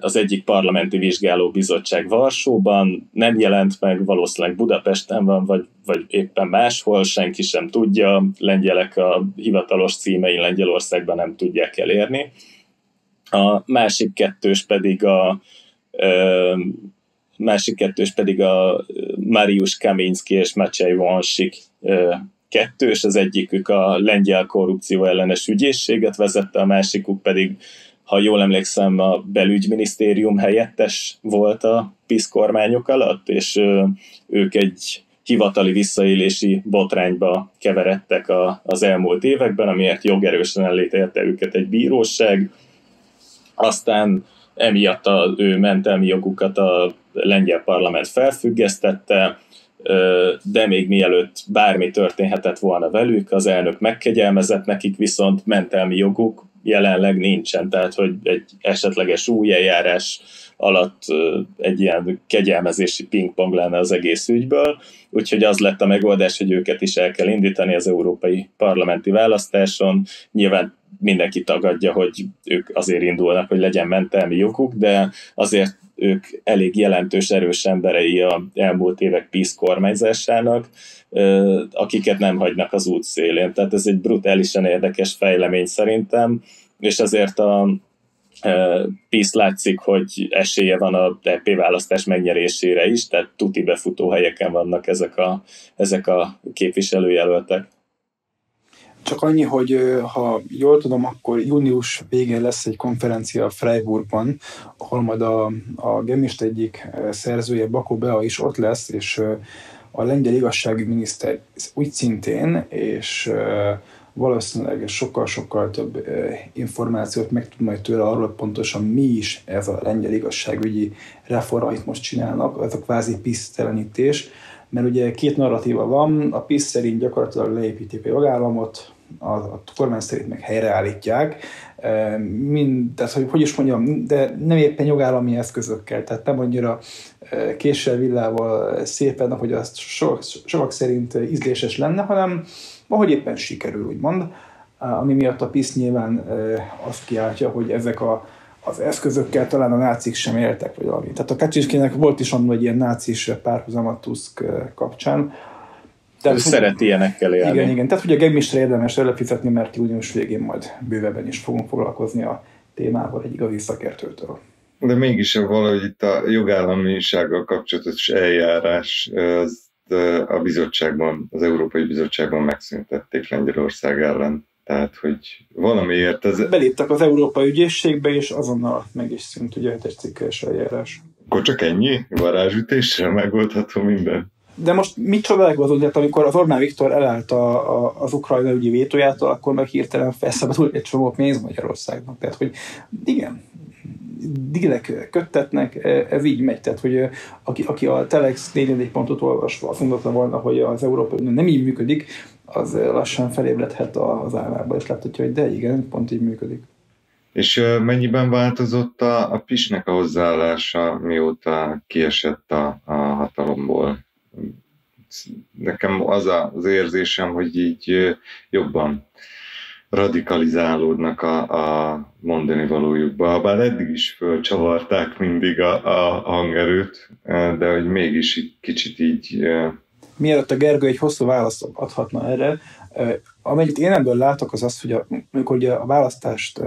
az egyik parlamenti vizsgálóbizottság Varsóban, nem jelent meg, valószínűleg Budapesten van, vagy éppen máshol, senki sem tudja, lengyelek a hivatalos címein Lengyelországban nem tudják elérni. A másik kettős pedig a Mariusz Kaminski és Maciej Wąsik kettős, az egyikük a lengyel korrupció ellenes ügyészséget vezette, a másikuk pedig, ha jól emlékszem, a belügyminisztérium helyettes volt a PiS kormányok alatt, és ők egy hivatali visszaélési botrányba keveredtek az elmúlt években, amiért jogerősen elítélte őket egy bíróság. Aztán emiatt az ő mentelmi jogukat a lengyel parlament felfüggesztette, de még mielőtt bármi történhetett volna velük, az elnök megkegyelmezett nekik, viszont mentelmi joguk jelenleg nincsen, tehát hogy egy esetleges új eljárás alatt egy ilyen kegyelmezési pingpong lenne az egész ügyből, úgyhogy az lett a megoldás, hogy őket is el kell indítani az európai parlamenti választáson. Nyilván mindenki tagadja, hogy ők azért indulnak, hogy legyen mentelmi joguk, de azért ők elég jelentős, erős emberei az elmúlt évek PiS kormányzásának, akiket nem hagynak az út szélén. Tehát ez egy brutálisan érdekes fejlemény szerintem, és azért a PiS látszik, hogy esélye van a EP választás megnyerésére is, tehát tuti befutó helyeken vannak ezek a képviselőjelöltek. Csak annyi, hogy ha jól tudom, akkor június végén lesz egy konferencia Freiburgban, ahol majd a Gemist egyik szerzője, Bakó Bea is ott lesz, és a lengyel igazságügyminiszter úgy szintén, és valószínűleg sokkal-sokkal több információt meg tud majd tőle arról, hogy pontosan mi is ez a lengyel igazságügyi reform, amit most csinálnak, ez a kvázi pisztelenítés. Mert ugye 2 narratíva van, a PiS szerint gyakorlatilag leépítik a jogállamot, a kormány szerint meg helyreállítják, tehát hogy is mondjam, de nem éppen jogállami eszközökkel, tehát nem annyira késsel, villával szépen, ahogy az sokak szerint ízléses lenne, hanem ahogy éppen sikerül, úgymond, ami miatt a PiS nyilván azt kiáltja, hogy ezek az eszközökkel talán a nácik sem értek, vagy valami. Tehát a Kaczynskinek volt is annól egy ilyen nácis párhuzamat Tusk kapcsán. Tehát, szereti ilyenekkel élni. Igen. Tehát ugye a Gemistre érdemes előfizetni, mert június végén majd bővebben is fogunk foglalkozni a témával egy igazi szakértőtől. De mégis valahogy itt a jogállamisággal kapcsolatos eljárás a bizottságban, az Európai Bizottságban megszüntették Lengyelország ellen. Tehát, hogy valamiért... Beléptek az Európai Ügyészségbe, és azonnal meg is szűnt ugye egy cikkes eljárás. Akkor csak ennyi? Varázsütésre megoldható minden? De most mit csodálkozunk, tehát amikor az Orbán Viktor elállt az ukrajna ügyi vétójától, akkor meg hirtelen felszabadult egy csomó pénz Magyarországnak. Tehát, hogy igen, dílek köttetnek, ez így megy. Tehát, hogy aki a Telex 4.4 pontot olvasva azt mondta volna, hogy az Európai Unió nem így működik, az lassan felébredhet az állába, és láthatja, hogy de igen, pont így működik. És mennyiben változott a PiS-nek a hozzáállása, mióta kiesett a hatalomból? Nekem az az érzésem, hogy így jobban radikalizálódnak a mondani valójukba. Bár eddig is fölcsavarták mindig a hangerőt, de hogy mégis kicsit így... Mielőtt a Gergő egy hosszú választ adhatna erre, amennyit én ebből látok, az az, hogy amikor ugye a választást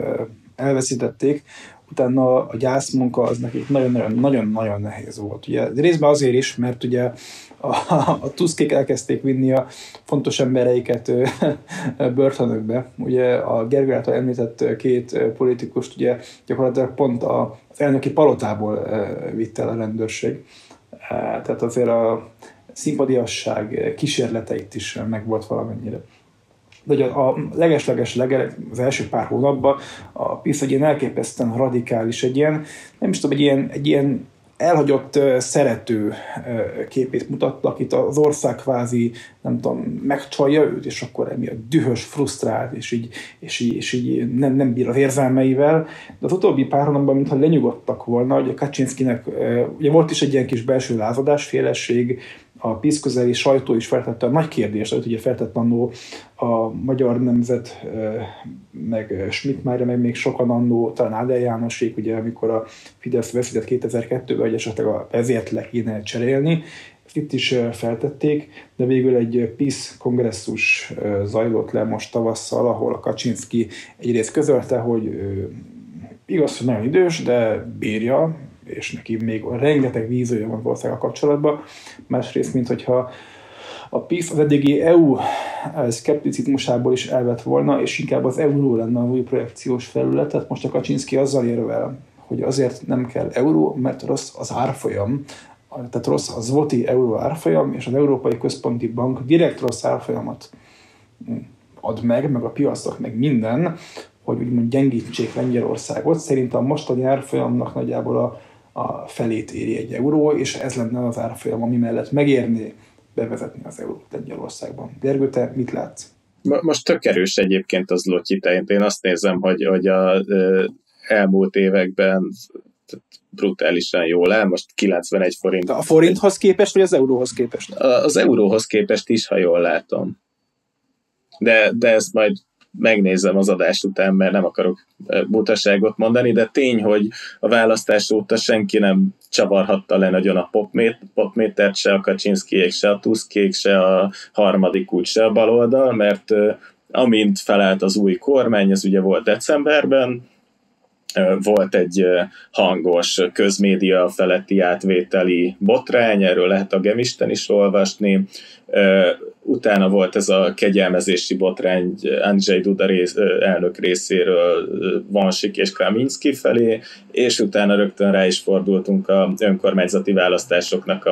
elveszítették, utána a gyászmunka az nekik nagyon-nagyon nehéz volt. Ugye részben azért is, mert ugye a Tuskék elkezdték vinni a fontos embereiket börtönökbe. Ugye a Gergő által említett két politikust ugye gyakorlatilag pont az elnöki palotából vitt el a rendőrség. Tehát azért a szimpadiasság kísérleteit is megvolt valamennyire. De a az első pár hónapban a PiS egy ilyen elképesztően radikális, egy ilyen, nem is tudom, egy ilyen elhagyott szerető képét mutatta, akit az ország kvázi, nem tudom, megcsalja őt, és akkor emiatt dühös, frusztrált, és így nem bír az érzelmeivel. De az utóbbi pár hónapban, mintha lenyugodtak volna, hogy a Kaczynszkinek, ugye volt is egy ilyen kis belső lázadás, félesség, a PiS közeli sajtó is feltette a nagy kérdést, hogy ugye feltett annó a Magyar Nemzet, meg Schmidt-Mária, meg még sokan annó, talán Áder Jánosék, ugye amikor a Fidesz veszített 2002-ben, hogy esetleg ezért le kéne cserélni. Ezt itt is feltették, de végül egy PiS kongresszus zajlott le most tavasszal, ahol a Kaczynszki egyrészt közölte, hogy igaz, hogy nagyon idős, de bírja, és neki még rengeteg vízője van országgal kapcsolatban. Másrészt, mint hogyha a PiS az eddigi EU szkepticizmusából is elvett volna, és inkább az euró lenne az új projekciós felület. Tehát most a Kaczynszki azzal érvel, hogy azért nem kell euró, mert rossz az árfolyam, tehát rossz az zloty euró árfolyam, és az Európai Központi Bank direkt rossz árfolyamat ad meg a piacok, meg minden, hogy úgymond gyengítsék Lengyelországot. Szerintem a mostani árfolyamnak nagyjából a felét éri egy euró, és ez lenne az árfolyam, ami mellett megérné bevezetni az eurót Lengyelországban. Gergő, te mit látsz? Most tök erős egyébként az zloty. Én azt nézem, hogy az elmúlt években brutálisan jól áll, most 91 forint. A forinthoz képest, vagy az euróhoz képest? Az euróhoz képest is, ha jól látom. De ezt majd megnézem az adás után, mert nem akarok butaságot mondani, de tény, hogy a választás óta senki nem csavarhatta le nagyon a popmétert, se a Kaczynszkiék, se a Tuskék, se a harmadik út, se a baloldal, mert amint felállt az új kormány, ez ugye volt decemberben, volt egy hangos közmédia feletti átvételi botrány, erről lehet a Gemisten is olvasni. Utána volt ez a kegyelmezési botrány Andrzej Duda elnök részéről Vansik és Kaminski felé, és utána rögtön rá is fordultunk a önkormányzati választásoknak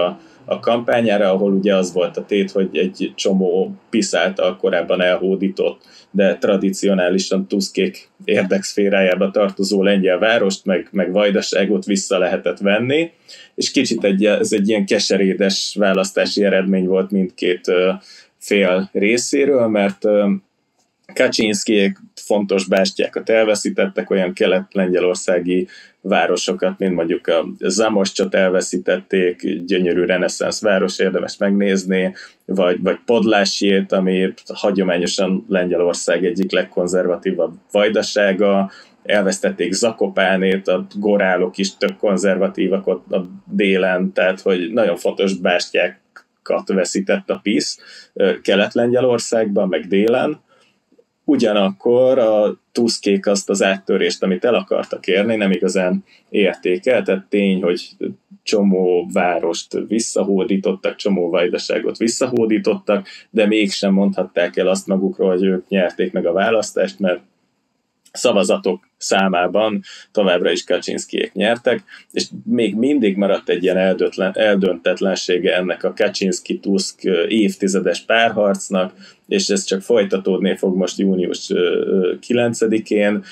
a kampányára, ahol ugye az volt a tét, hogy egy csomó PiS által korábban elhódított, de tradicionálisan Tuskék érdekszférájába tartozó lengyel várost, meg vajdaságot vissza lehetett venni, és kicsit ez egy ilyen keserédes választási eredmény volt mindkét fél részéről, mert Kaczynszkiék fontos bástyákat elveszítettek, olyan kelet-lengyelországi városokat, mint mondjuk a Zamoszcsot elveszítették, gyönyörű reneszánsz város, érdemes megnézni, vagy Podlásiét, ami hagyományosan Lengyelország egyik legkonzervatívabb vajdasága, elvesztették Zakopánét, a gorálok is tök konzervatívak ott a délen, tehát hogy nagyon fontos bástyákat veszített a PiS Kelet-Lengyelországban, meg délen. Ugyanakkor a Tuskék azt az áttörést, amit el akartak érni, nem igazán értékel, tehát tény, hogy csomó várost visszahódítottak, csomó vajdaságot visszahódítottak, de mégsem mondhatták el azt magukról, hogy ők nyerték meg a választást, mert szavazatok számában továbbra is Kaczynszkiék nyertek, és még mindig maradt egy ilyen eldöntetlensége ennek a Kaczynszki-Tusk évtizedes párharcnak, és ez csak folytatódni fog most június 9-én.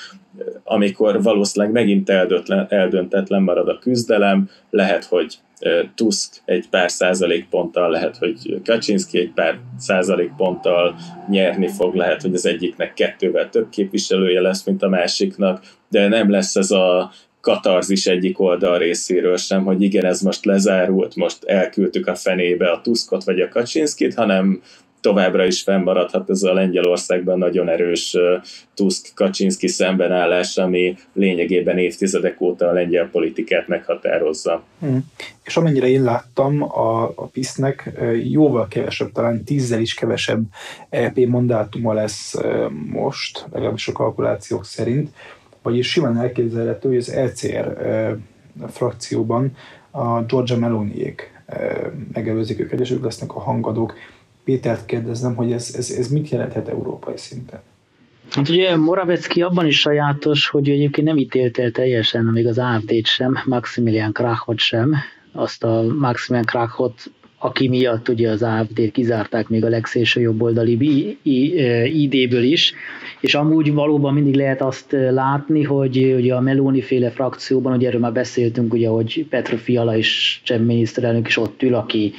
amikor valószínűleg megint eldöntetlen marad a küzdelem, lehet, hogy Tusk egy pár százalékponttal, lehet, hogy Kaczyński egy pár százalékponttal nyerni fog, lehet, hogy az egyiknek kettővel több képviselője lesz, mint a másiknak, de nem lesz ez a katarzis egyik oldal részéről sem, hogy igen, ez most lezárult, most elküldtük a fenébe a Tuskot vagy a Kaczyńskit, hanem továbbra is fennmaradhat ez a Lengyelországban nagyon erős Tusk-Kaczyński szembenállás, ami lényegében évtizedek óta a lengyel politikát meghatározza. És amennyire én láttam, a PiS-nek jóval kevesebb, talán 10-zel is kevesebb EP mandátuma lesz most, legalábbis a kalkulációk szerint, vagyis simán elképzelhető, hogy az ECR frakcióban a Giorgia Meloniék megelőzik őket, és ők lesznek a hangadók. Pétert kérdeznem, hogy ez mit jelenthet európai szinten? Hát ugye Morawiecki abban is sajátos, hogy egyébként nem ítélt el teljesen még az AfD-t sem, Maximilian Krachot sem, azt a Maximilian Krachot, aki miatt ugye az AfD-t kizárták még a legszélső jobboldali ID-ből is, és amúgy valóban mindig lehet azt látni, hogy ugye a Meloni-féle frakcióban, ugye erről már beszéltünk, ugye, hogy Petr Fiala és cseh miniszterelnök is ott ül, aki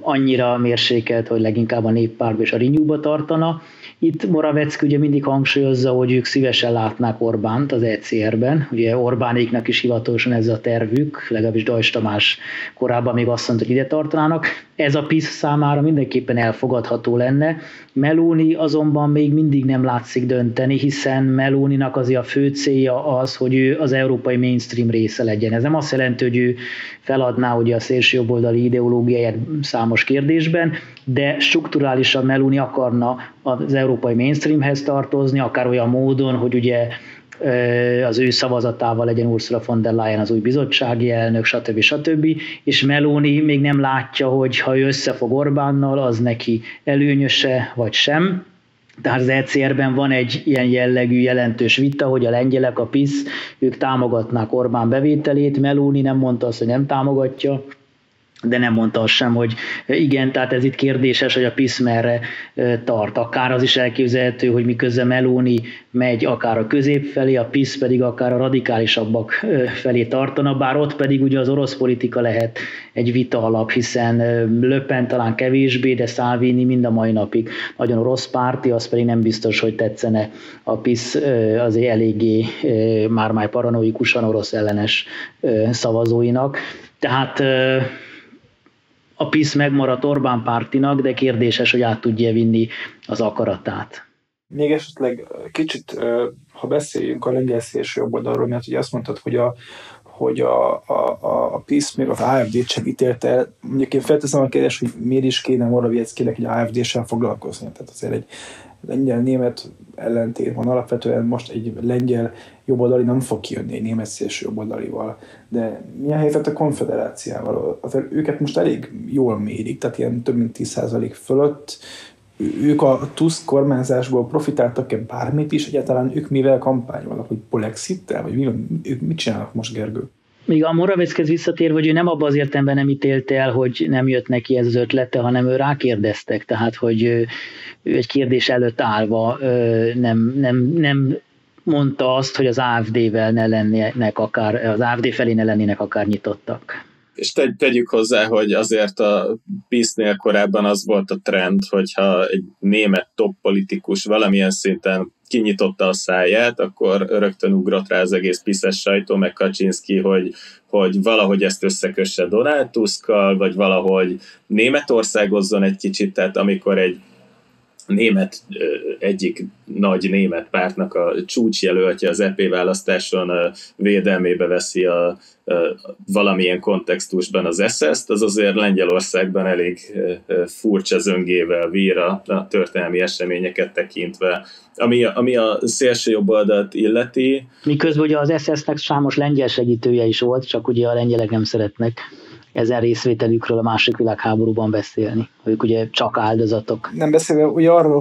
annyira mérsékelt, hogy leginkább a Néppártba és a Rinyúba tartana. Itt Morawiecki ugye mindig hangsúlyozza, hogy ők szívesen látnák Orbánt az ECR-ben. Ugye Orbánéknak is hivatalosan ez a tervük, legalábbis Dajs Tamás korábban még azt mondta, hogy ide tartanának. Ez a PiS számára mindenképpen elfogadható lenne. Meloni azonban még mindig nem látszik dönteni, hiszen Meloninak azért a fő célja az, hogy ő az európai mainstream része legyen. Ez nem azt jelenti, hogy ő feladná ugye a szélsőjobboldali ideológiáját számos kérdésben, de strukturálisan Meloni akarna az európai mainstreamhez tartozni, akár olyan módon, hogy ugye az ő szavazatával legyen Ursula von der Leyen az új bizottsági elnök, stb. Stb. És Meloni még nem látja, hogy ha ő összefog Orbánnal, az neki előnyöse vagy sem. Tehát az ECR-ben van egy ilyen jellegű jelentős vita, hogy a lengyelek, a PiS, ők támogatnák Orbán bevételét, Meloni nem mondta azt, hogy nem támogatja, de nem mondta azt sem, hogy igen, tehát ez itt kérdéses, hogy a PiS merre tart. Akár az is elképzelhető, hogy miközben Meloni megy akár a közép felé, a PiS pedig akár a radikálisabbak felé tartana, bár ott pedig ugye az orosz politika lehet egy vita alap, hiszen Le Pen talán kevésbé, de Salvini mind a mai napig nagyon orosz párti, az pedig nem biztos, hogy tetszene a PiS azért eléggé már paranoikusan orosz ellenes szavazóinak. Tehát a PiS megmaradt Orbán pártinak, de kérdéses, hogy át tudja vinni az akaratát. Még esetleg kicsit, ha beszéljünk a lengyel szélső jobboldalról, mert ugye azt mondtad, hogy a PiS még az AfD-t sem ítélte el. Mondjuk én felteszem a kérdést, hogy miért is kéne Morawieckinek egy AfD-sel foglalkozni. Tehát azért egy lengyel-német ellentét van alapvetően, most egy lengyel jobboldali nem fog kijönni egy német szélső jobboldalival. De mi a helyzet a konfederáciával? Azért őket most elég jól mérik, tehát ilyen több mint 10% fölött. Ők a Tusk kormányzásból profitáltak-e bármit is? Egyáltalán ők mivel kampányolnak? Hogy polexittel? Vagy ők mit csinálnak most, Gergő? Még a Morawieckihez visszatérve, hogy ő nem abban az értelemben nem ítélte el, hogy nem jött neki ez az ötlete, hanem ő rákérdeztek, tehát hogy ő egy kérdés előtt állva nem mondta azt, hogy az AfD-vel ne lennének akár, az AfD felé ne lennének akár nyitottak. És tegyük hozzá, hogy azért a PiS-nél korábban az volt a trend, hogyha egy német top politikus valamilyen szinten kinyitotta a száját, akkor rögtön ugrott rá az egész PiS-es sajtó, meg Kaczyński, hogy valahogy ezt összekösse Donald Tuskkal, vagy valahogy Németországozzon egy kicsit, tehát amikor egy német, egyik nagy német pártnak a csúcsjelöltje az EP választáson védelmébe veszi a valamilyen kontextusban az SS-t, az azért Lengyelországban elég furcsa zöngével vír a történelmi eseményeket tekintve. Ami a szélső jobb oldalt illeti. Miközben ugye az SS-nek számos lengyel segítője is volt, csak ugye a lengyelek nem szeretnek ezen részvételükről a II. Világháborúban beszélni. Ők ugye csak áldozatok. Nem beszélve ugye arról,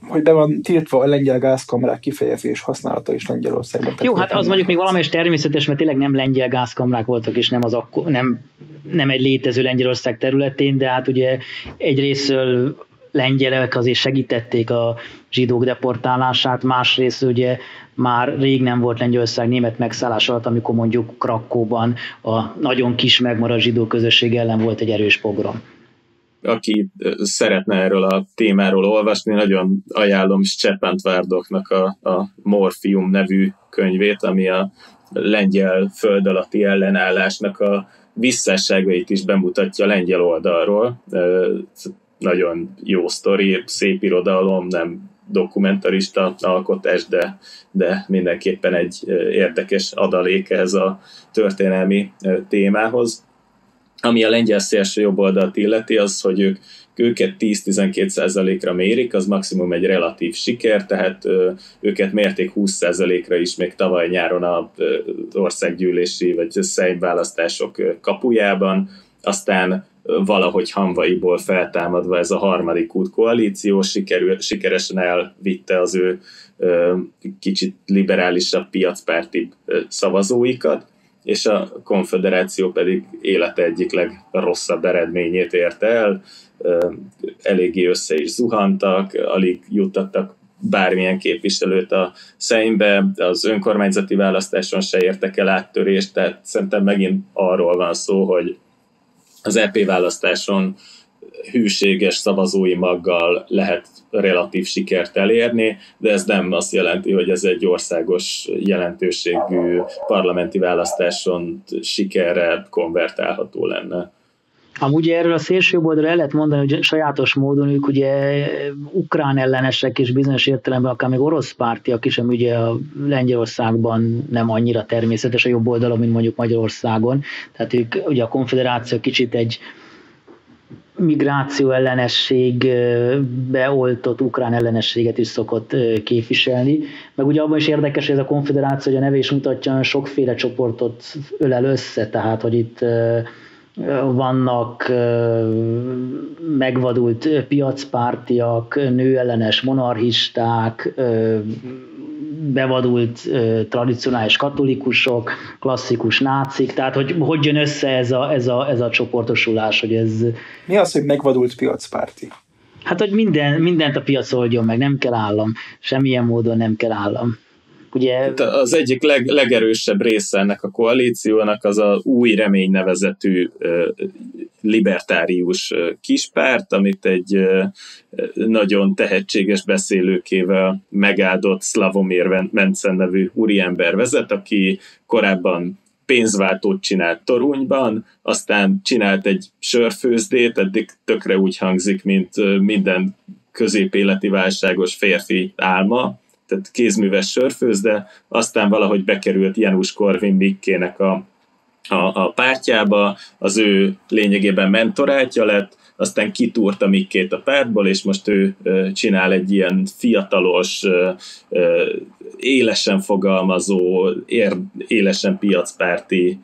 hogy be van tiltva a lengyel gázkamrák kifejezés használata is Lengyelországban. Jó, hát az mondjuk még valamelyest természetes, mert tényleg nem lengyel gázkamrák voltak, és nem egy létező Lengyelország területén, de hát ugye egyrésztről lengyelek azért segítették a zsidók deportálását, másrészt ugye már rég nem volt Lengyelország német megszállás alatt, amikor mondjuk Krakóban a nagyon kis megmaradt zsidó közösség ellen volt egy erős pogrom. Aki szeretne erről a témáról olvasni, nagyon ajánlom Csepentvárdoknak a Morfium nevű könyvét, ami a lengyel föld alatti ellenállásnak a visszásságait is bemutatja a lengyel oldalról. Nagyon jó sztori, szép irodalom, nem dokumentarista alkotás, de mindenképpen egy érdekes adalék ez a történelmi témához. Ami a lengyel szélső jobboldalt illeti, az, hogy őket 10-12%-ra mérik, az maximum egy relatív siker, tehát őket mérték 20%-ra is még tavaly nyáron az országgyűlési vagy szeimválasztások kapujában, aztán valahogy hamvaiból feltámadva ez a harmadik út koalíció sikeresen elvitte az ő kicsit liberálisabb piacpárti szavazóikat, és a konfederáció pedig élete egyik legrosszabb eredményét érte el, eléggé össze is zuhantak, alig juttattak bármilyen képviselőt a Szeimbe, az önkormányzati választáson se értek el áttörést, tehát szerintem megint arról van szó, hogy az EP választáson hűséges szavazói maggal lehet relatív sikert elérni, de ez nem azt jelenti, hogy ez egy országos jelentőségű parlamenti választáson sikerre konvertálható lenne. Amúgy erről a szélsőjobboldalról el lehet mondani, hogy sajátos módon ők ugye ukrán ellenesek és bizonyos értelemben akár még orosz pártiak is, ami ugye a Lengyelországban nem annyira természetes a jobb oldalon, mint mondjuk Magyarországon. Tehát ők ugye a konfederáció kicsit egy migráció ellenességbe oltott ukrán ellenességet is szokott képviselni. Meg ugye abban is érdekes, hogy ez a konfederáció, hogy a neve is mutatja, sokféle csoportot ölel össze, tehát hogy itt vannak megvadult piacpártiak, nőellenes monarchisták, bevadult tradicionális katolikusok, klasszikus nácik, tehát hogy jön össze ez a csoportosulás, hogy ez... Mi az, hogy megvadult piacpárti? Hát, hogy mindent a piac oldjon meg, nem kell állam, semmilyen módon nem kell állam. Ugye... Az egyik legerősebb része ennek a koalíciónak az a Új Remény nevezetű libertárius kispárt, amit egy nagyon tehetséges beszélőkével megáldott Szlavomir Mencen nevű úriember vezet, aki korábban pénzváltót csinált Toronyban, aztán csinált egy sörfőzdét, eddig tökre úgy hangzik, mint minden középéleti válságos férfi álma, tehát kézműves sörfőz, de aztán valahogy bekerült Janusz Korvin-Mikkének a pártjába, az ő lényegében mentorátja lett, aztán kitúrta Mikkét a pártból, és most ő csinál egy ilyen fiatalos, élesen fogalmazó, élesen piacpárti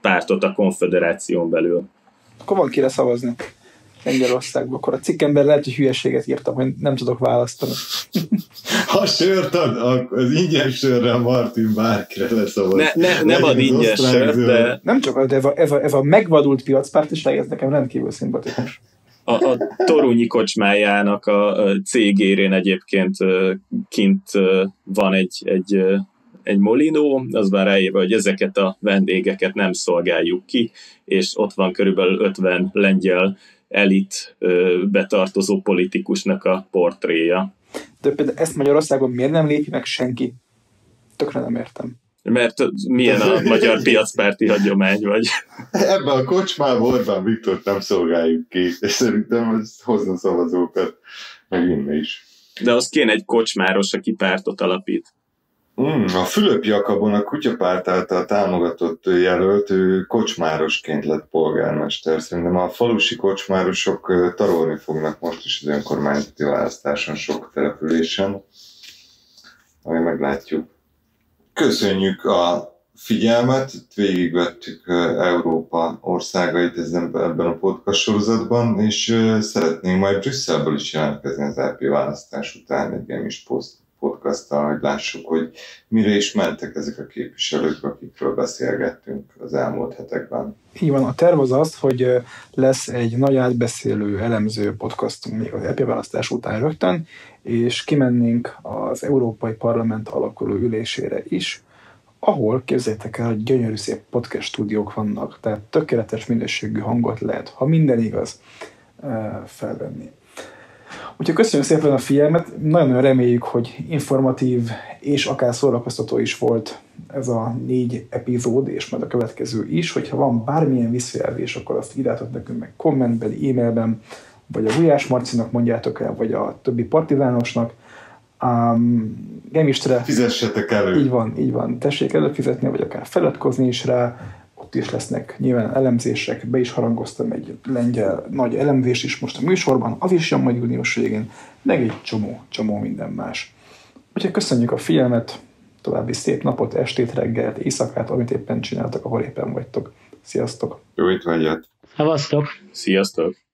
pártot a konfederáción belül. Akkor van kire szavazni Lengyelországban, akkor a cikkemben lehet, hogy hülyeséget írtam, hogy nem tudok választani. Ha sört ad, az ingyen sörre Martin bárkire leszavaz. Nem ad ingyen sört, de... Nem csak, de ez a megvadult piacpárt is legyen nekem rendkívül szimpatikus. A torunyi kocsmájának a cégérén egyébként kint van egy molinó, az már ráírva, hogy ezeket a vendégeket nem szolgáljuk ki, és ott van körülbelül 50 lengyel elitbe tartozó politikusnak a portréja. De például ezt Magyarországon miért nem lépi meg senki? Tökre nem értem. Mert milyen a magyar piacpárti hagyomány vagy? Ebben a kocsmában Orbán Viktort nem szolgáljuk ki, és szerintem ez hozna szavazókat, meg innen is. De az kéne egy kocsmáros, aki pártot alapít. A Fülöp Jakabon a Kutyapárt által támogatott jelölt, ő kocsmárosként lett polgármester. Szerintem a falusi kocsmárosok tarolni fognak most is az önkormányzati választáson sok településen, ami meglátjuk. Köszönjük a figyelmet, itt végigvettük Európa országait ebben a podcast sorozatban, és szeretnénk majd Brüsszelből is jelentkezni az EP választás után egy Gemist podcasttal, hogy lássuk, hogy mire is mentek ezek a képviselők, akikről beszélgettünk az elmúlt hetekben. Így van, a terv az az, hogy lesz egy nagy átbeszélő, elemző podcastunk még az EP választás után rögtön, és kimennénk az Európai Parlament alakuló ülésére is, ahol képzeljétek el, hogy gyönyörű szép podcast stúdiók vannak, tehát tökéletes minőségű hangot lehet, ha minden igaz, felvenni. Úgyhogy köszönjük szépen a figyelmet, nagyon reméljük, hogy informatív és akár szórakoztató is volt ez a 4 epizód, és majd a következő is. Hogyha van bármilyen visszajelzés, akkor azt írjátok nekünk meg kommentben, e-mailben, vagy a Gulyás Marcinak mondjátok el, vagy a többi partizánosnak. Gemistre. Fizessetek elő. Így van, tessék előfizetni, vagy akár feladkozni is rá. Ott is lesznek nyilván elemzések, be is harangoztam egy lengyel nagy elemzést is most a műsorban, az is jön majd június végén, meg egy csomó minden más. Úgyhogy köszönjük a figyelmet, további szép napot, estét, reggelt, éjszakát, amit éppen csináltak, ahol éppen vagytok. Sziasztok! Jó itt vagyok! Szevasztok! Sziasztok!